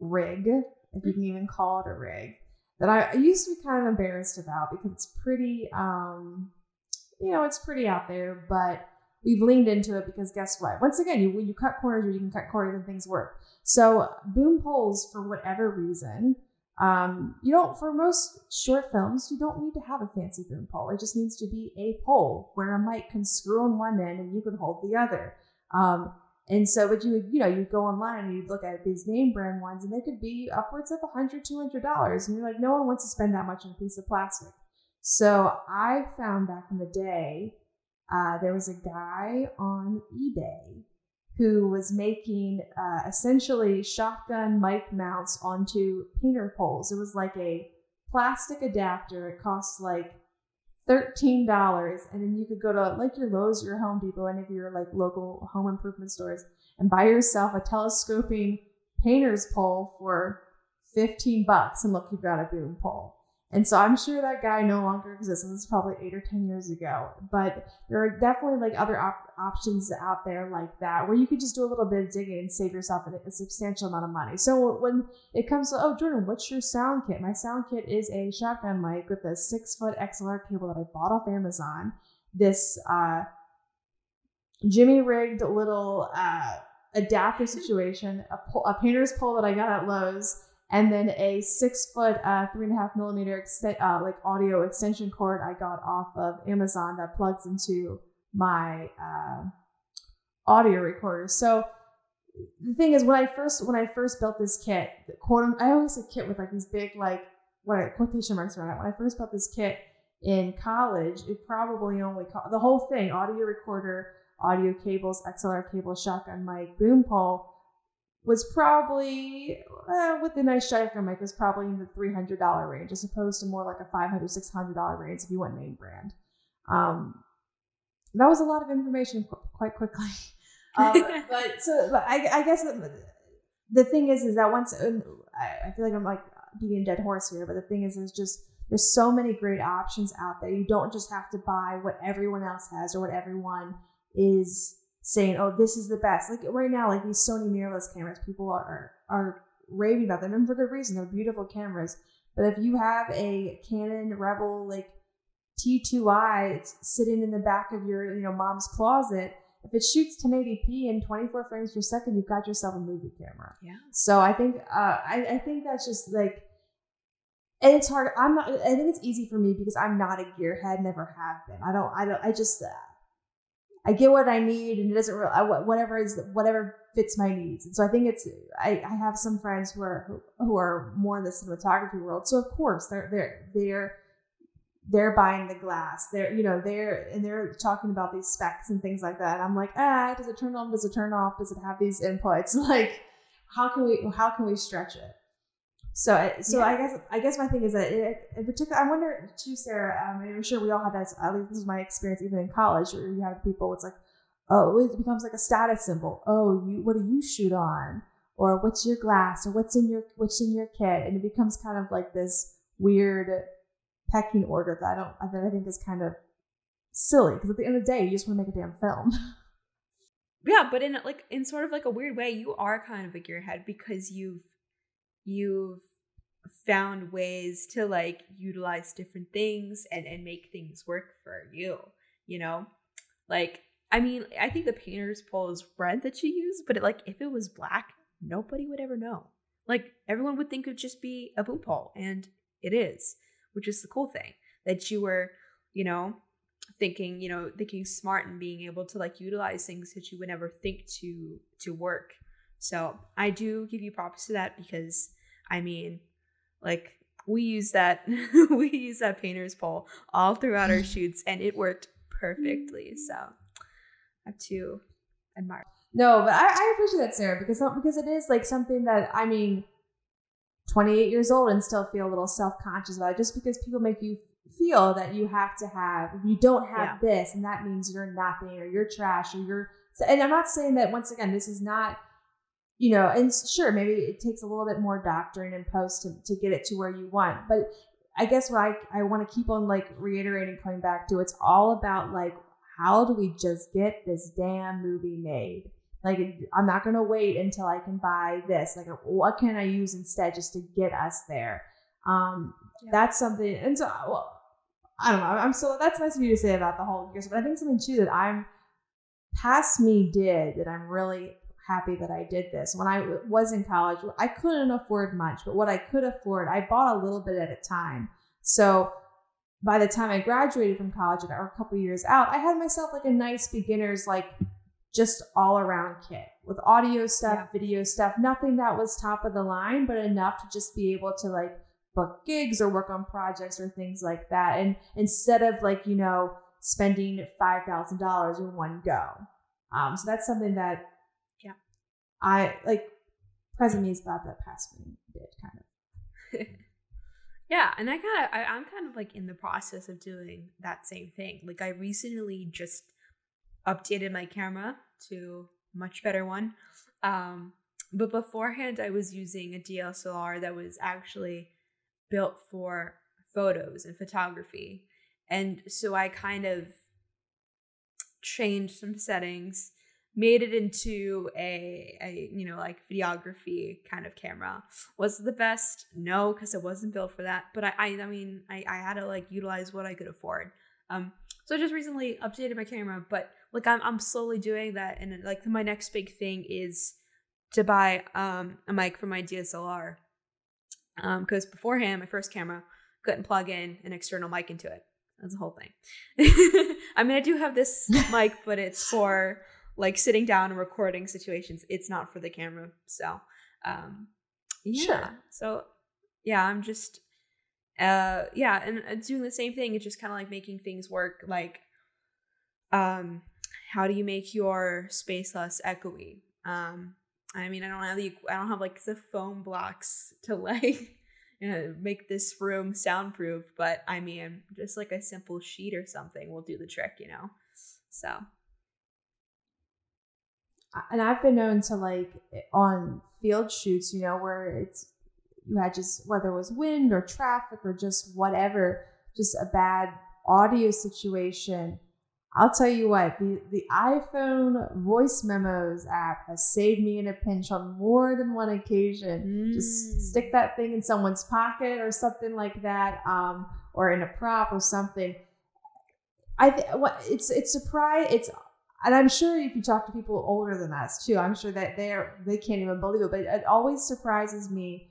rig, if you can even call it a rig, that I used to be kind of embarrassed about, because it's pretty, you know, it's pretty out there, but we've leaned into it because guess what? Once again, you cut corners, or you can cut corners and things work. So boom poles, for whatever reason, you don't, for most short films, you don't need to have a fancy boom pole. It just needs to be a pole where a mic can screw on one end and you can hold the other. And so, but you know, you go online and you look at these name brand ones, and they could be upwards of $100, $200. And you're like, no one wants to spend that much on a piece of plastic. So I found back in the day, there was a guy on eBay who was making essentially shotgun mic mounts onto painter poles. It was like a plastic adapter. It costs like $13, and then you could go to like your Lowe's, your Home Depot, any of your like local home improvement stores, and buy yourself a telescoping painter's pole for $15, and look, you've got a boom pole. And so I'm sure that guy no longer exists. This is probably 8 or 10 years ago, but there are definitely like other options out there like that, where you could just do a little bit of digging and save yourself a substantial amount of money. So when it comes to, oh, Jordan, what's your sound kit? My sound kit is a shotgun mic with a 6-foot XLR cable that I bought off Amazon. This Jimmy rigged little adapter situation, a painter's pole that I got at Lowe's, and then a 6-foot, 3.5 millimeter audio extension cord I got off of Amazon that plugs into my audio recorder. So the thing is, when I first built this kit, I always say kit with like these big like quotation marks around it. When I first built this kit in college, it probably only the whole thing: audio recorder, audio cables, XLR cable, shotgun mic, boom pole, was probably, with a nice shotgun mic, was probably in the $300 range, as opposed to more like a $500, $600 range if you went name brand. That was a lot of information quite quickly. I guess the thing is that once, I feel like I'm like beating a dead horse here, but the thing is just, there's so many great options out there. You don't just have to buy what everyone else has or what everyone is saying, oh, this is the best. Like right now, like these Sony mirrorless cameras, people are raving about them, and for good reason. They're beautiful cameras. But if you have a Canon Rebel like T2i, it's sitting in the back of your mom's closet. If it shoots 1080p and 24 frames per second, you've got yourself a movie camera. Yeah. So I think I think that's just like, and it's hard. I think it's easy for me because I'm not a gearhead. Never have been. I just. I get what I need, and it doesn't really, whatever fits my needs. And so I think it's, I have some friends who are more in the cinematography world. So of course they're buying the glass. They're talking about these specs and things like that. And I'm like, does it turn on? Does it turn off? Does it have these inputs? Like, how can we stretch it? So yeah. I guess my thing is that in particular, I wonder too, Sarah, I'm sure we all have that, at least this is my experience even in college, where you have people, it's like, oh, it becomes like a status symbol. Oh, what do you shoot on? Or what's your glass? Or what's in your kit? And it becomes kind of like this weird pecking order that I think is kind of silly, because at the end of the day, you just want to make a damn film. Yeah. But in sort of like a weird way, you are kind of a gearhead because you've found ways to like utilize different things and make things work for you, Like, I mean, I think the painter's pole is red that she used, but if it was black, nobody would ever know. Like, everyone would think it would just be a boom pole, and it is, which is the cool thing, that you were, thinking smart and being able to like utilize things that you would never think to work. So I do give you props to that, because I mean, like, we use that painter's pole all throughout our shoots, and it worked perfectly. So I have to admire. No, but I appreciate that, Sarah, because it is like something that, I mean, 28 years old and still feel a little self-conscious about it, just because people make you feel that you have to have, if you don't have this, and that means you're nothing, or you're trash, or you're, and I'm not saying that, once again, this is not, and sure, maybe it takes a little bit more doctoring and post to get it to where you want. But I guess what I want to keep on like reiterating, coming back to, it's all about like, how do we just get this damn movie made? Like, I'm not going to wait until I can buy this. Like, what can I use instead just to get us there? That's something. And so, well, I don't know. That's nice of you to say about the whole years. But I think something too that I'm past me did that I'm really happy that I did this. When I was in college, I couldn't afford much, but what I could afford, I bought a little bit at a time. So by the time I graduated from college, or a couple years out, I had myself like a nice beginner's, like just all around kit with audio stuff, video stuff, nothing that was top of the line, but enough to just be able to like book gigs or work on projects or things like that. And instead of like, spending $5,000 in one go. So that's something that I like Presume's Bob that passed me did kind of. Yeah, and I'm kind of like in the process of doing that same thing. Like I recently just updated my camera to a much better one. But beforehand I was using a DSLR that was actually built for photos and photography. And so I kind of changed some settings, made it into a you know, like videography kind of camera. Was it the best? No, because it wasn't built for that. But I mean, I had to like utilize what I could afford. So I just recently updated my camera, but like I'm slowly doing that. And like my next big thing is to buy a mic for my DSLR. Because beforehand, my first camera couldn't plug in an external mic into it. That's the whole thing. I mean, I do have this mic, but it's for like sitting down and recording situations. It's not for the camera. So, yeah. Sure. So yeah, I'm just, yeah. And doing the same thing. It's just kind of like making things work. Like, how do you make your space less echoey? I mean, I don't have like the foam blocks to like, you know, make this room soundproof, but I mean, just like a simple sheet or something will do the trick, you know? So. And I've been known to like on field shoots, you know, where it's, you had just, whether it was wind or traffic or just whatever, just a bad audio situation. I'll tell you what, the iPhone voice memos app has saved me in a pinch on more than one occasion. Just stick that thing in someone's pocket or something like that, or in a prop or something. And I'm sure if you talk to people older than us too, I'm sure that they can't even believe it, but it always surprises me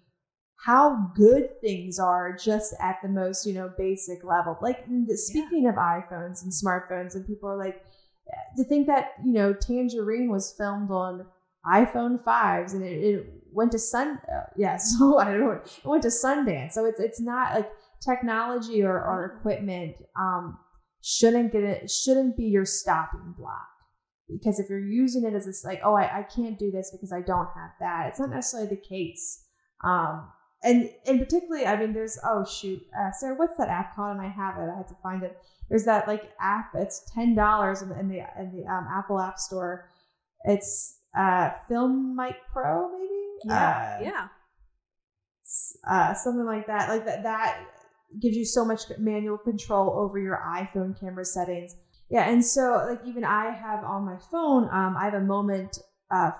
how good things are just at the most, you know, basic level. Like speaking of iPhones and smartphones, and people are like, to think that, you know, Tangerine was filmed on iPhone 5s and it went to Sundance. So it's not like technology or equipment, shouldn't be your stopping block. Because if you're using it as this, like, oh, I can't do this because I don't have that, it's not necessarily the case. And particularly, I mean, there's, oh shoot, Sarah, what's that app called? And I have it, I had to find it. There's that like app, it's $10 in the Apple App Store. It's Filmic Pro, maybe? Yeah. Something like that. Like that gives you so much manual control over your iPhone camera settings. Yeah, and so like even I have on my phone, I have a Moment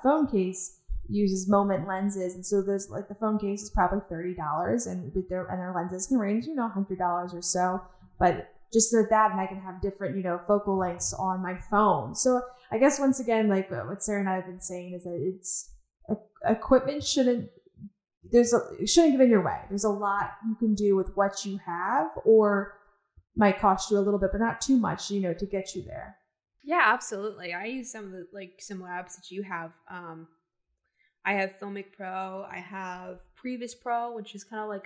phone case, uses Moment lenses, and so there's like the phone case is probably $30, and with their lenses can range, you know, $100 or so. But just so that, and I can have different, you know, focal lengths on my phone. So I guess once again, like what Sarah and I have been saying is that it's equipment shouldn't. It shouldn't get in your way. There's a lot you can do with what you have, or might cost you a little bit, but not too much, you know, to get you there. Yeah, absolutely. I use some of the like similar apps that you have. I have Filmic Pro. I have Previs Pro, which is kind of like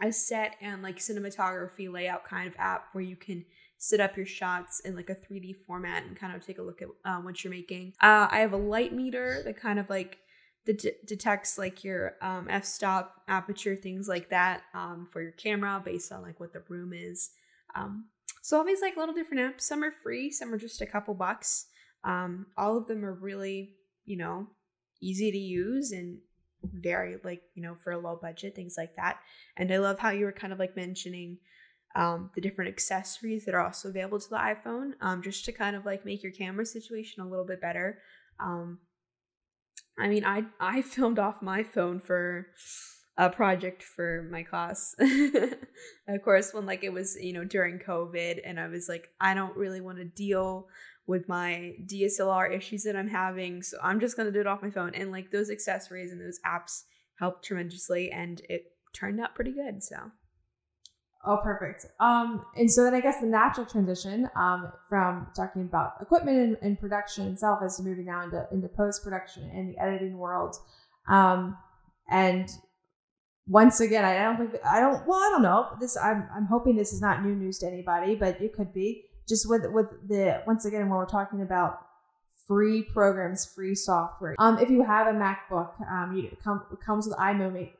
a set and like cinematography layout kind of app where you can set up your shots in like a 3D format and kind of take a look at what you're making. I have a light meter that kind of like detects like your f-stop, aperture, things like that for your camera based on like what the room is. So all these like little different apps. Some are free, some are just a couple bucks. All of them are really, you know, easy to use and very like, you know, for a low budget, things like that. And I love how you were kind of like mentioning the different accessories that are also available to the iPhone, just to kind of like make your camera situation a little bit better. I mean, I filmed off my phone for a project for my class. Of course, when like it was, you know, during COVID, and I was like, I don't really want to deal with my DSLR issues that I'm having, so I'm just going to do it off my phone. And like those accessories and those apps helped tremendously, and it turned out pretty good. So. Oh, perfect. And so then I guess the natural transition from talking about equipment and production itself is moving now into post-production and the editing world. And once again, I'm hoping this is not new news to anybody, but it could be just with the, once again, when we're talking about free programs, free software. If you have a MacBook, it comes with iMovie.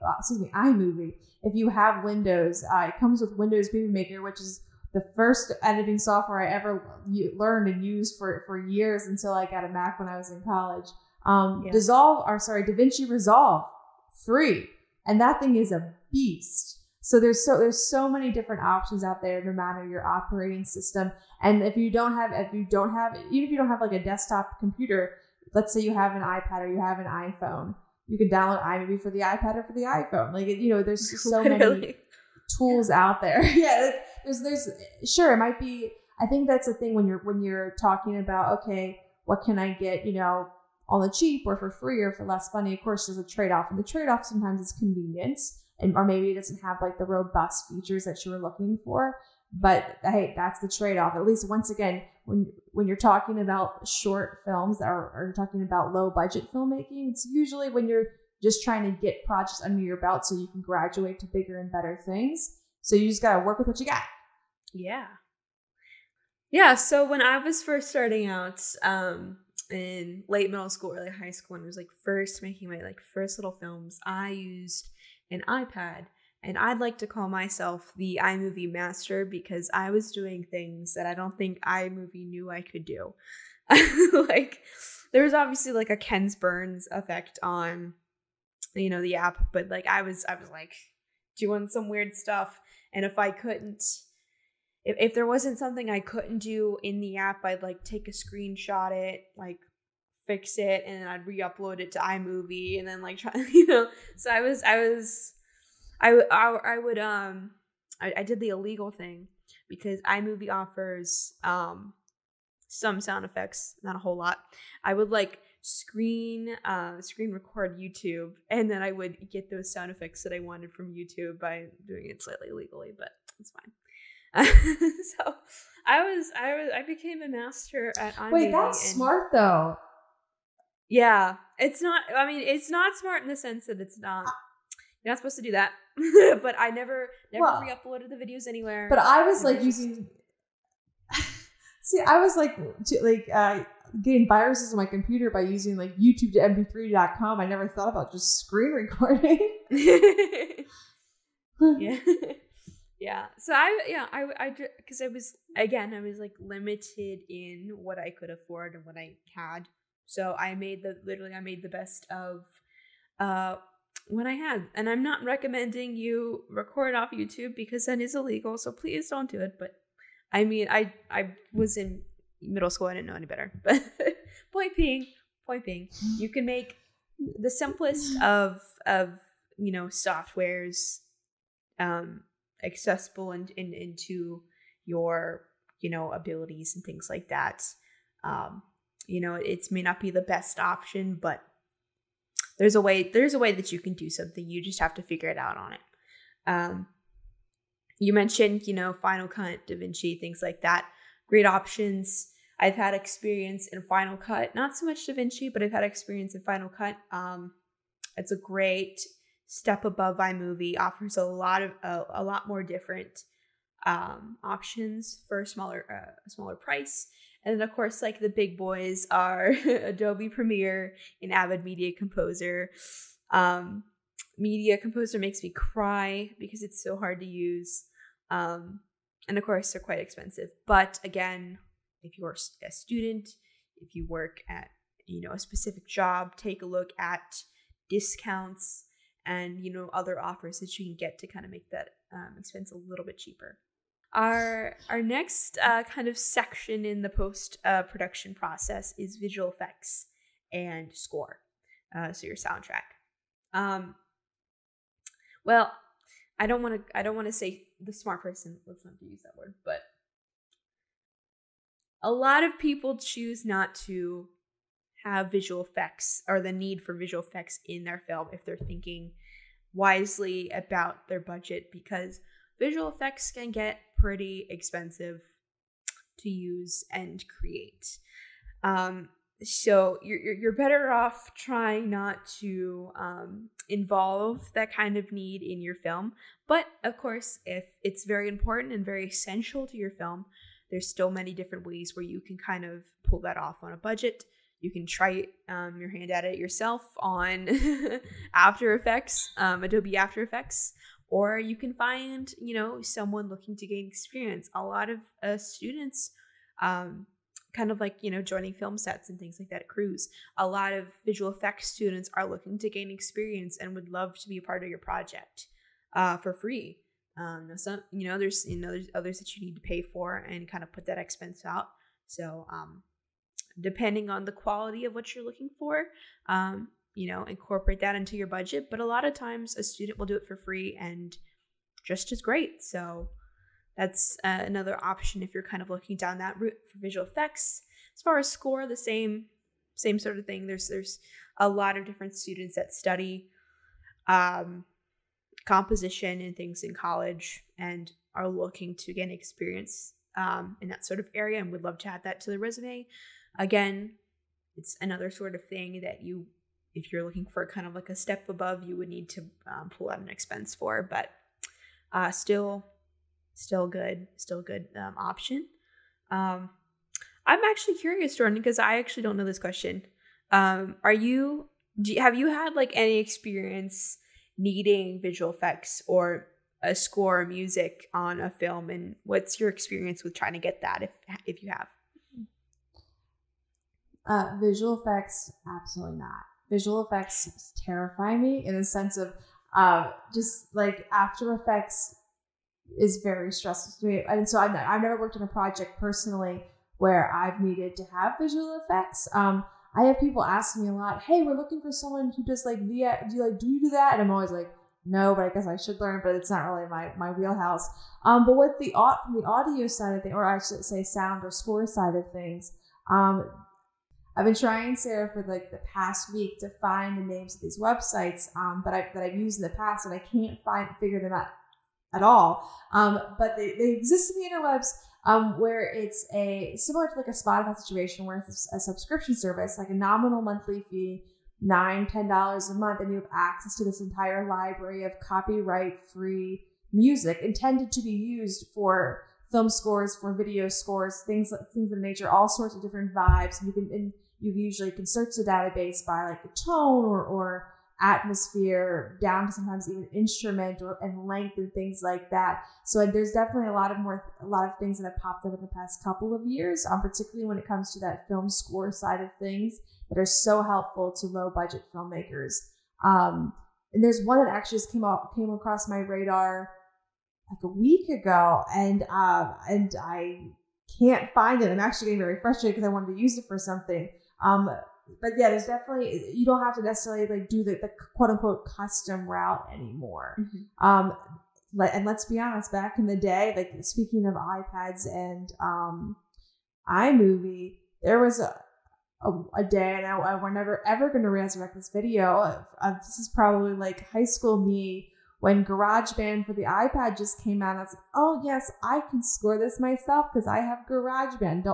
iMovie. If you have Windows, it comes with Windows Movie Maker, which is the first editing software I ever learned and used for years until I got a Mac when I was in college. DaVinci Resolve, free, and that thing is a beast. So there's so many different options out there, no matter your operating system. And if you don't have like a desktop computer, let's say you have an iPad or you have an iPhone, you can download iMovie for the iPad or for the iPhone. Like, you know, there's so many tools out there. Yeah, there's sure, it might be. I think that's the thing when you're talking about, okay, what can I get, you know, on the cheap or for free or for less money? Of course, there's a trade-off, and the trade-off sometimes is convenience. Or maybe it doesn't have like the robust features that you were looking for, but hey, that's the trade-off. At least once again, when you're talking about short films or you're talking about low budget filmmaking, it's usually when you're just trying to get projects under your belt so you can graduate to bigger and better things. So you just got to work with what you got. Yeah. Yeah. So when I was first starting out, in late middle school, early high school, and I was like first making my like first little films, I used an iPad, and I'd like to call myself the iMovie master because I was doing things that I don't think iMovie knew I could do. Like, there was obviously like a Ken Burns effect on, you know, the app, but like I was like doing some weird stuff, and if I couldn't, if there wasn't something I couldn't do in the app, I'd like take a screenshot it, like fix it, and then I'd re-upload it to iMovie, and then like try, you know. So I did the illegal thing because iMovie offers some sound effects, not a whole lot. I would like screen record YouTube, and then I would get those sound effects that I wanted from YouTube by doing it slightly illegally, but it's fine. So I became a master at iMovie. Wait, that's smart though. Yeah, it's not, I mean, it's not smart in the sense that it's not, you're not supposed to do that, but I never well, re-uploaded the videos anywhere. But I was like using, see, I was like getting viruses on my computer by using like YouTube to mp3.com. I never thought about just screen recording. Yeah. Yeah. So because I was like limited in what I could afford and what I had. So I made the best of what I had. And I'm not recommending you record off YouTube because that is illegal. So please don't do it. But I mean, I was in middle school. I didn't know any better. But point being, you can make the simplest of you know, softwares accessible and into your, you know, abilities and things like that. You know, it may not be the best option, but there's a way that you can do something. You just have to figure it out on it. You mentioned, you know, Final Cut, DaVinci, things like that. Great options. I've had experience in Final Cut, not so much DaVinci, but I've had experience in Final Cut. It's a great step above iMovie, offers a lot more different options for a smaller price. And then, of course, like the big boys are Adobe Premiere and Avid Media Composer. Media Composer makes me cry because it's so hard to use. And, of course, they're quite expensive. But, again, if you're a student, if you work at, you know, a specific job, take a look at discounts and, you know, other offers that you can get to kind of make that expense a little bit cheaper. Our next kind of section in the post-production process is visual effects and score, so your soundtrack. Well, I don't want to say the smart person. Let's not use that word, but a lot of people choose not to have visual effects or the need for visual effects in their film if they're thinking wisely about their budget, because visual effects can get pretty expensive to use and create. So you're better off trying not to involve that kind of need in your film. But of course, if it's very important and very essential to your film, there's still many different ways where you can kind of pull that off on a budget. You can try your hand at it yourself on After Effects, Adobe After Effects, or you can find, you know, someone looking to gain experience. A lot of students kind of like, you know, joining film sets and things like that, crews. A lot of visual effects students are looking to gain experience and would love to be a part of your project for free. There's others that you need to pay for and kind of put that expense out. So depending on the quality of what you're looking for, incorporate that into your budget. But a lot of times a student will do it for free and just as great. So that's another option if you're kind of looking down that route for visual effects. As far as score, the same sort of thing. There's a lot of different students that study composition and things in college and are looking to gain experience in that sort of area and would love to add that to their resume. Again, it's another sort of thing that you, if you're looking for kind of like a step above, you would need to pull out an expense for, but still good option. I'm actually curious, Jordan, because I actually don't know this question. Have you had like any experience needing visual effects or a score or music on a film, and what's your experience with trying to get that if you have? Visual effects, absolutely not. Visual effects terrify me in the sense of just like After Effects is very stressful to me. And so I've never worked on a project personally where I've needed to have visual effects. I have people asking me a lot, hey, we're looking for someone who does like VFX, do you do that? And I'm always like, no, but I guess I should learn, but it's not really my wheelhouse. But with the audio side of things, or I should say sound or score side of things, I've been trying, Sarah, for like the past week to find the names of these websites that I've used in the past, and I can't figure them out at all. But they exist in the interwebs, where it's similar to like a Spotify situation, where it's a subscription service, like a nominal monthly fee, $9-10 a month, and you have access to this entire library of copyright-free music intended to be used for film scores, for video scores, things of nature, all sorts of different vibes. You usually can search the database by like a tone or atmosphere, down to sometimes even instrument and length and things like that. So there's definitely a lot of things that have popped up in the past couple of years, particularly when it comes to that film score side of things, that are so helpful to low budget filmmakers. And there's one that actually just came across my radar like a week ago, and I can't find it. I'm actually getting very frustrated because I wanted to use it for something. But yeah, there's definitely, you don't have to necessarily like do the quote unquote custom route anymore. Mm-hmm. And let's be honest, back in the day, like speaking of iPads and iMovie, there was a day, and we're never ever going to resurrect this video. This is probably like high school me, when GarageBand for the iPad just came out. I was like, oh yes, I can score this myself because I have GarageBand.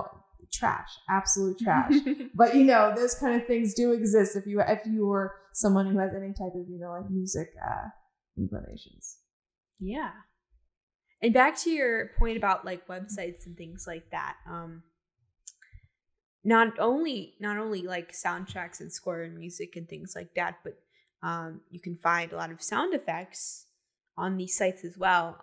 Trash, absolute trash. But you know, those kind of things do exist if you were someone who has any type of, you know, like music inclinations. Yeah. And back to your point about like websites and things like that. Not only like soundtracks and score and music and things like that, but you can find a lot of sound effects on these sites as well,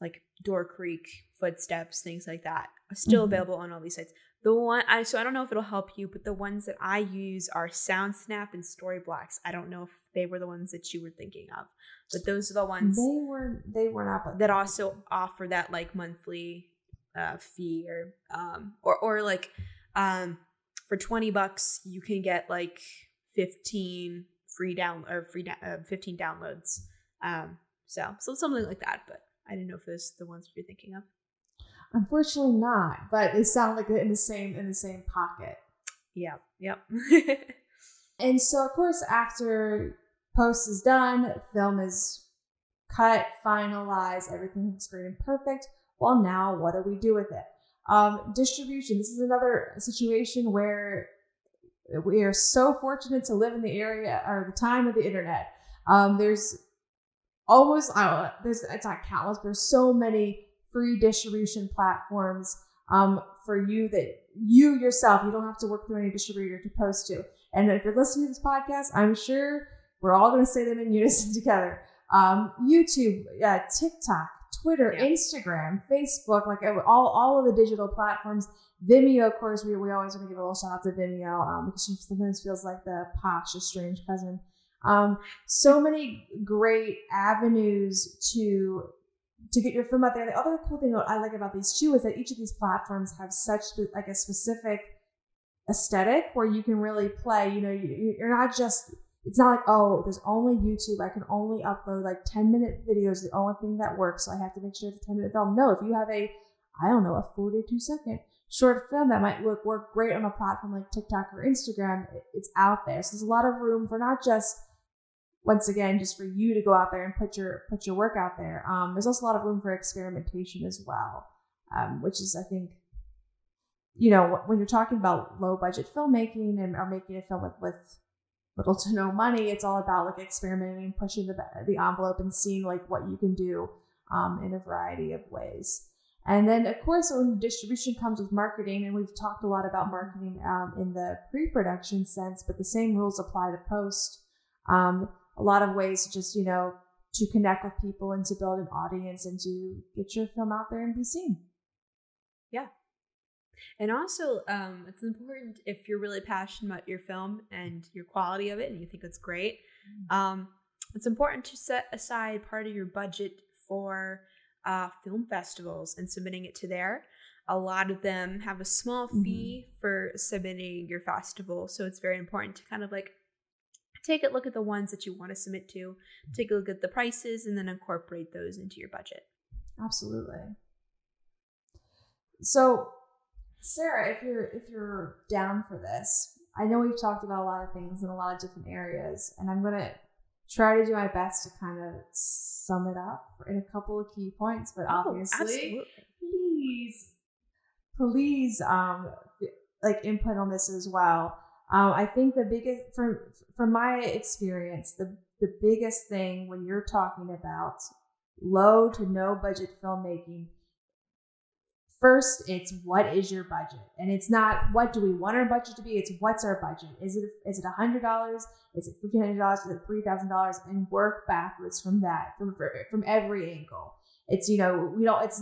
like Door Creek, Footsteps, things like that. Still available on all these sites. So I don't know if it'll help you, but the ones that I use are SoundSnap and Storyblocks. I don't know if they were the ones that you were thinking of, but those are the ones they were not that also offer that like monthly fee or for $20 you can get like 15 15 downloads. So something like that. But I didn't know if those are the ones you're thinking of. Unfortunately not, but they sound like they're in the same pocket. Yep. And so of course, after post is done, film is cut, finalized, everything looks great and perfect. Well, now what do we do with it? Distribution. This is another situation where we are so fortunate to live in the area or the time of the internet. There's it's not countless, but there's so many free distribution platforms for you that you yourself, you don't have to work through any distributor to post to. And if you're listening to this podcast, I'm sure we're all going to say them in unison together. YouTube, TikTok, Twitter, Instagram, Facebook, like all of the digital platforms. Vimeo, of course, we always want to give a little shout out to Vimeo because she sometimes feels like the posh, estranged cousin. So many great avenues to get your film out there. The other cool thing I like about these too is that each of these platforms have such like a specific aesthetic where you can really play. You know, you're not just, it's not like, oh, there's only YouTube. I can only upload like 10-minute videos, the only thing that works. So I have to make sure it's a 10-minute film. No, if you have a 42-second short film that might work great on a platform like TikTok or Instagram, it's out there. So there's a lot of room for not just, once again, just for you to go out there and put your work out there. There's also a lot of room for experimentation as well, which is, I think, you know, when you're talking about low budget filmmaking and or making a film with little to no money, it's all about like experimenting, pushing the envelope and seeing like what you can do in a variety of ways. And then, of course, when distribution comes with marketing, and we've talked a lot about marketing in the pre-production sense, but the same rules apply to post. A lot of ways to just, you know, to connect with people and to build an audience and to get your film out there and be seen. Yeah. And also, it's important if you're really passionate about your film and your quality of it and you think it's great, it's important to set aside part of your budget for film festivals and submitting it to there. A lot of them have a small fee for submitting your festival. So it's very important to kind of like take a look at the ones that you want to submit to, take a look at the prices, and then incorporate those into your budget. Absolutely. So Sarah, if you're down for this, I know we've talked about a lot of things in a lot of different areas, and I'm going to try to do my best to kind of sum it up in a couple of key points, but obviously, absolutely. please, like input on this as well. I think the biggest, from my experience, the biggest thing when you're talking about low to no budget filmmaking, first, it's what is your budget? And it's not what do we want our budget to be, it's what's our budget. Is it $100? Is it $1,500? Is it $3,000? And work backwards from that, from every angle. It's, you know, we don't, it's,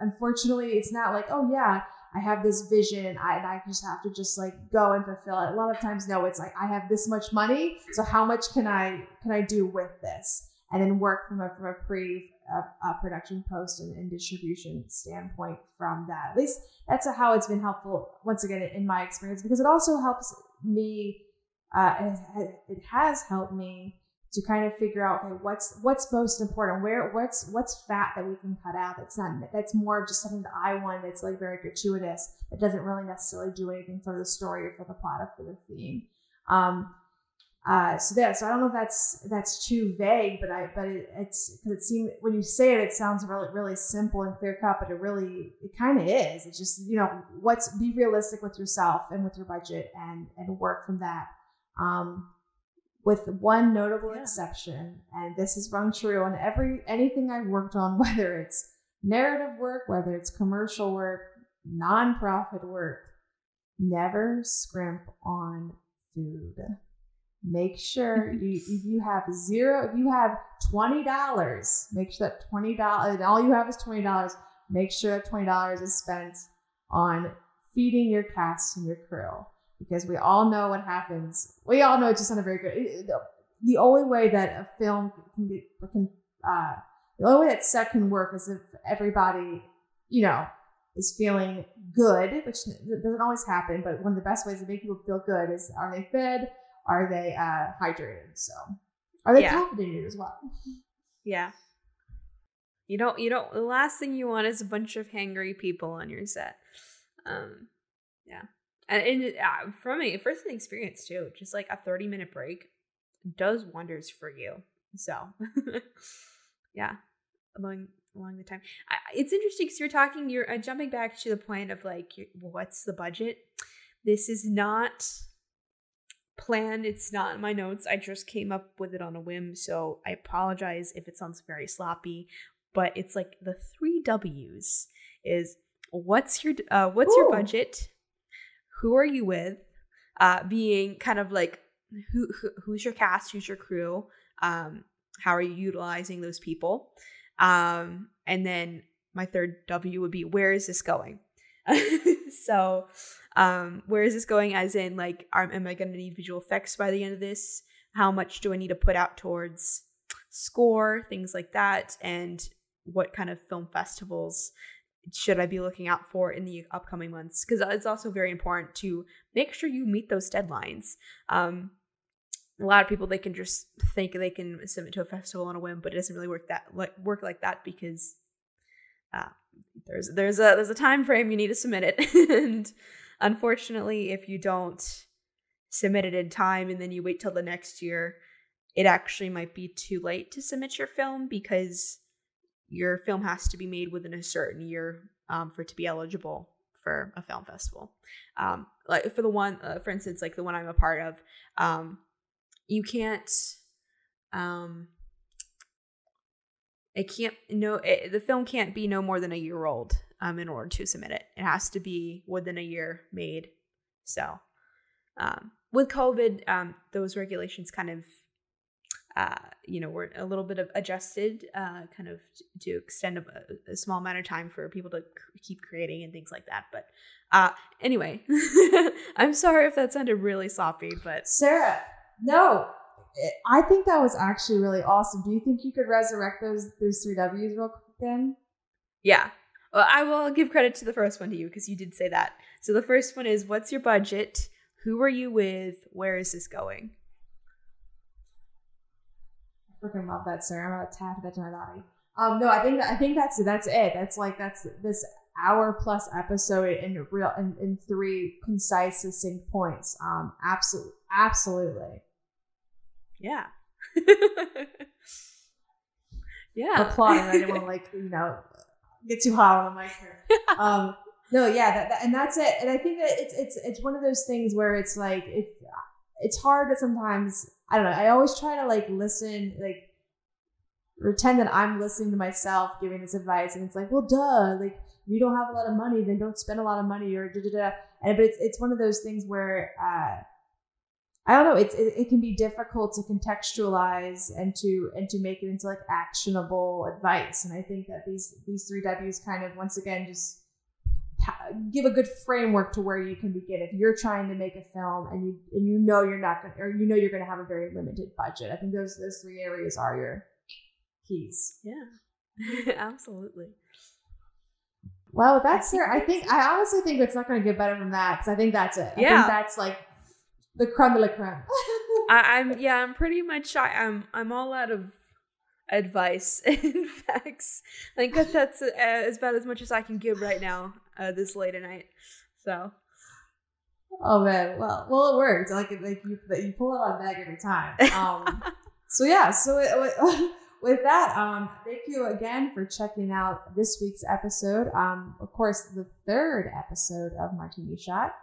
unfortunately, it's not like, oh yeah, I have this vision and I just have to just like go and fulfill it. A lot of times, no, it's like, I have this much money, so how much can I do with this? And then work from a pre-production, post, and distribution standpoint from that. At least that's how it's been helpful, once again, in my experience, because it also helps me, it has helped me to kind of figure out, okay, what's most important, what's fat that we can cut out. That's more of just something that I want that's like very gratuitous, that doesn't really necessarily do anything for the story or for the plot or for the theme. So I don't know if that's too vague, but it's because it seemed when you say it, it sounds really, really simple and clear cut, but it kind of is. It's just, you know, be realistic with yourself and with your budget and work from that. With one notable exception, and this has rung true on anything I've worked on, whether it's narrative work, whether it's commercial work, nonprofit work, never scrimp on food. Make sure if you have $20, make sure that $20, and all you have is $20, make sure that $20 is spent on feeding your cast and your crew, because we all know what happens. We all know it's just not a very good, the only way that a film the only way that set can work is if everybody, you know, is feeling good, which doesn't always happen, but one of the best ways to make people feel good is, are they fed? Are they hydrated? So are they caffeinated as well? Yeah. You don't, the last thing you want is a bunch of hangry people on your set. Yeah. And from a first hand experience too, just like a 30-minute break does wonders for you. So yeah, along the time. It's interesting because you're jumping back to the point of like, what's the budget? This is not planned. It's not in my notes. I just came up with it on a whim, so I apologize if it sounds very sloppy, but it's like the 3 W's is What's your budget? Who are you with? Being kind of like who's your cast, who's your crew? How are you utilizing those people? And then my third W would be, where is this going? So where is this going, as in, like, am I going to need visual effects by the end of this? How much do I need to put out towards score, things like that? And what kind of film festivals should I be looking out for in the upcoming months? Because it's also very important to make sure you meet those deadlines. A lot of people, they can just think they can submit to a festival on a whim, but it doesn't really work like that because there's a time frame you need to submit it. And unfortunately, if you don't submit it in time and then you wait till the next year, it actually might be too late to submit your film, because your film has to be made within a certain year for it to be eligible for a film festival. Like for the one, for instance, like the one I'm a part of, you can't, the film can't be no more than a year old in order to submit it. It has to be within a year made. So with COVID, those regulations kind of, we're a little bit of adjusted, kind of to extend a small amount of time for people to keep creating and things like that. But anyway, I'm sorry if that sounded really sloppy, but Sarah, no, I think that was actually really awesome. Do you think you could resurrect those three W's real quick then? Yeah. Well, I will give credit to the first one to you, because you did say that. So the first one is, what's your budget? Who are you with? Where is this going? Freaking love that, sir. I'm gonna tap that to my body. No, I think that's it. That's this hour plus episode in three concise, succinct points. Absolutely. Yeah. Yeah. Applauding. I didn't want to get too hot on the mic here. No, yeah, and that's it. And I think that it's one of those things where it's like it's hard to sometimes. I don't know. I always try to listen, pretend that I'm listening to myself giving this advice, and it's like, well, duh, if you don't have a lot of money, then don't spend a lot of money, or da da da. And but it's one of those things where I don't know. It can be difficult to contextualize and to make it into actionable advice. And I think that these three W's kind of once again just give a good framework to where you can begin if you're trying to make a film and you know you're not going, or you know you're going to have a very limited budget. I think those three areas are your keys. Yeah, absolutely. Well, that's there. I honestly think it's not going to get better than that, because I think that's it. Yeah, I think that's the creme de la creme. I'm pretty much I'm all out of advice and facts. I think that's as about as much as I can give right now. This late at night, so. Oh man, well, it worked. You pull it on back every time. So yeah, with that, thank you again for checking out this week's episode. Of course, the third episode of Martini Shot.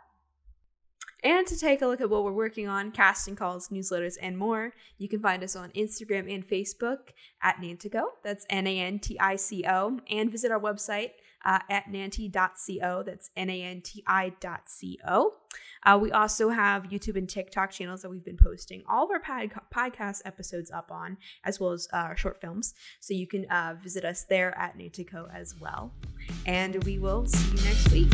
And to take a look at what we're working on, casting calls, newsletters, and more, you can find us on Instagram and Facebook at Nantico. That's NANTICO, and visit our website. At nanti.co. That's NANTI.co. We also have YouTube and TikTok channels that we've been posting all of our podcast episodes up on, as well as our short films. So you can visit us there at Nantico as well. And we will see you next week.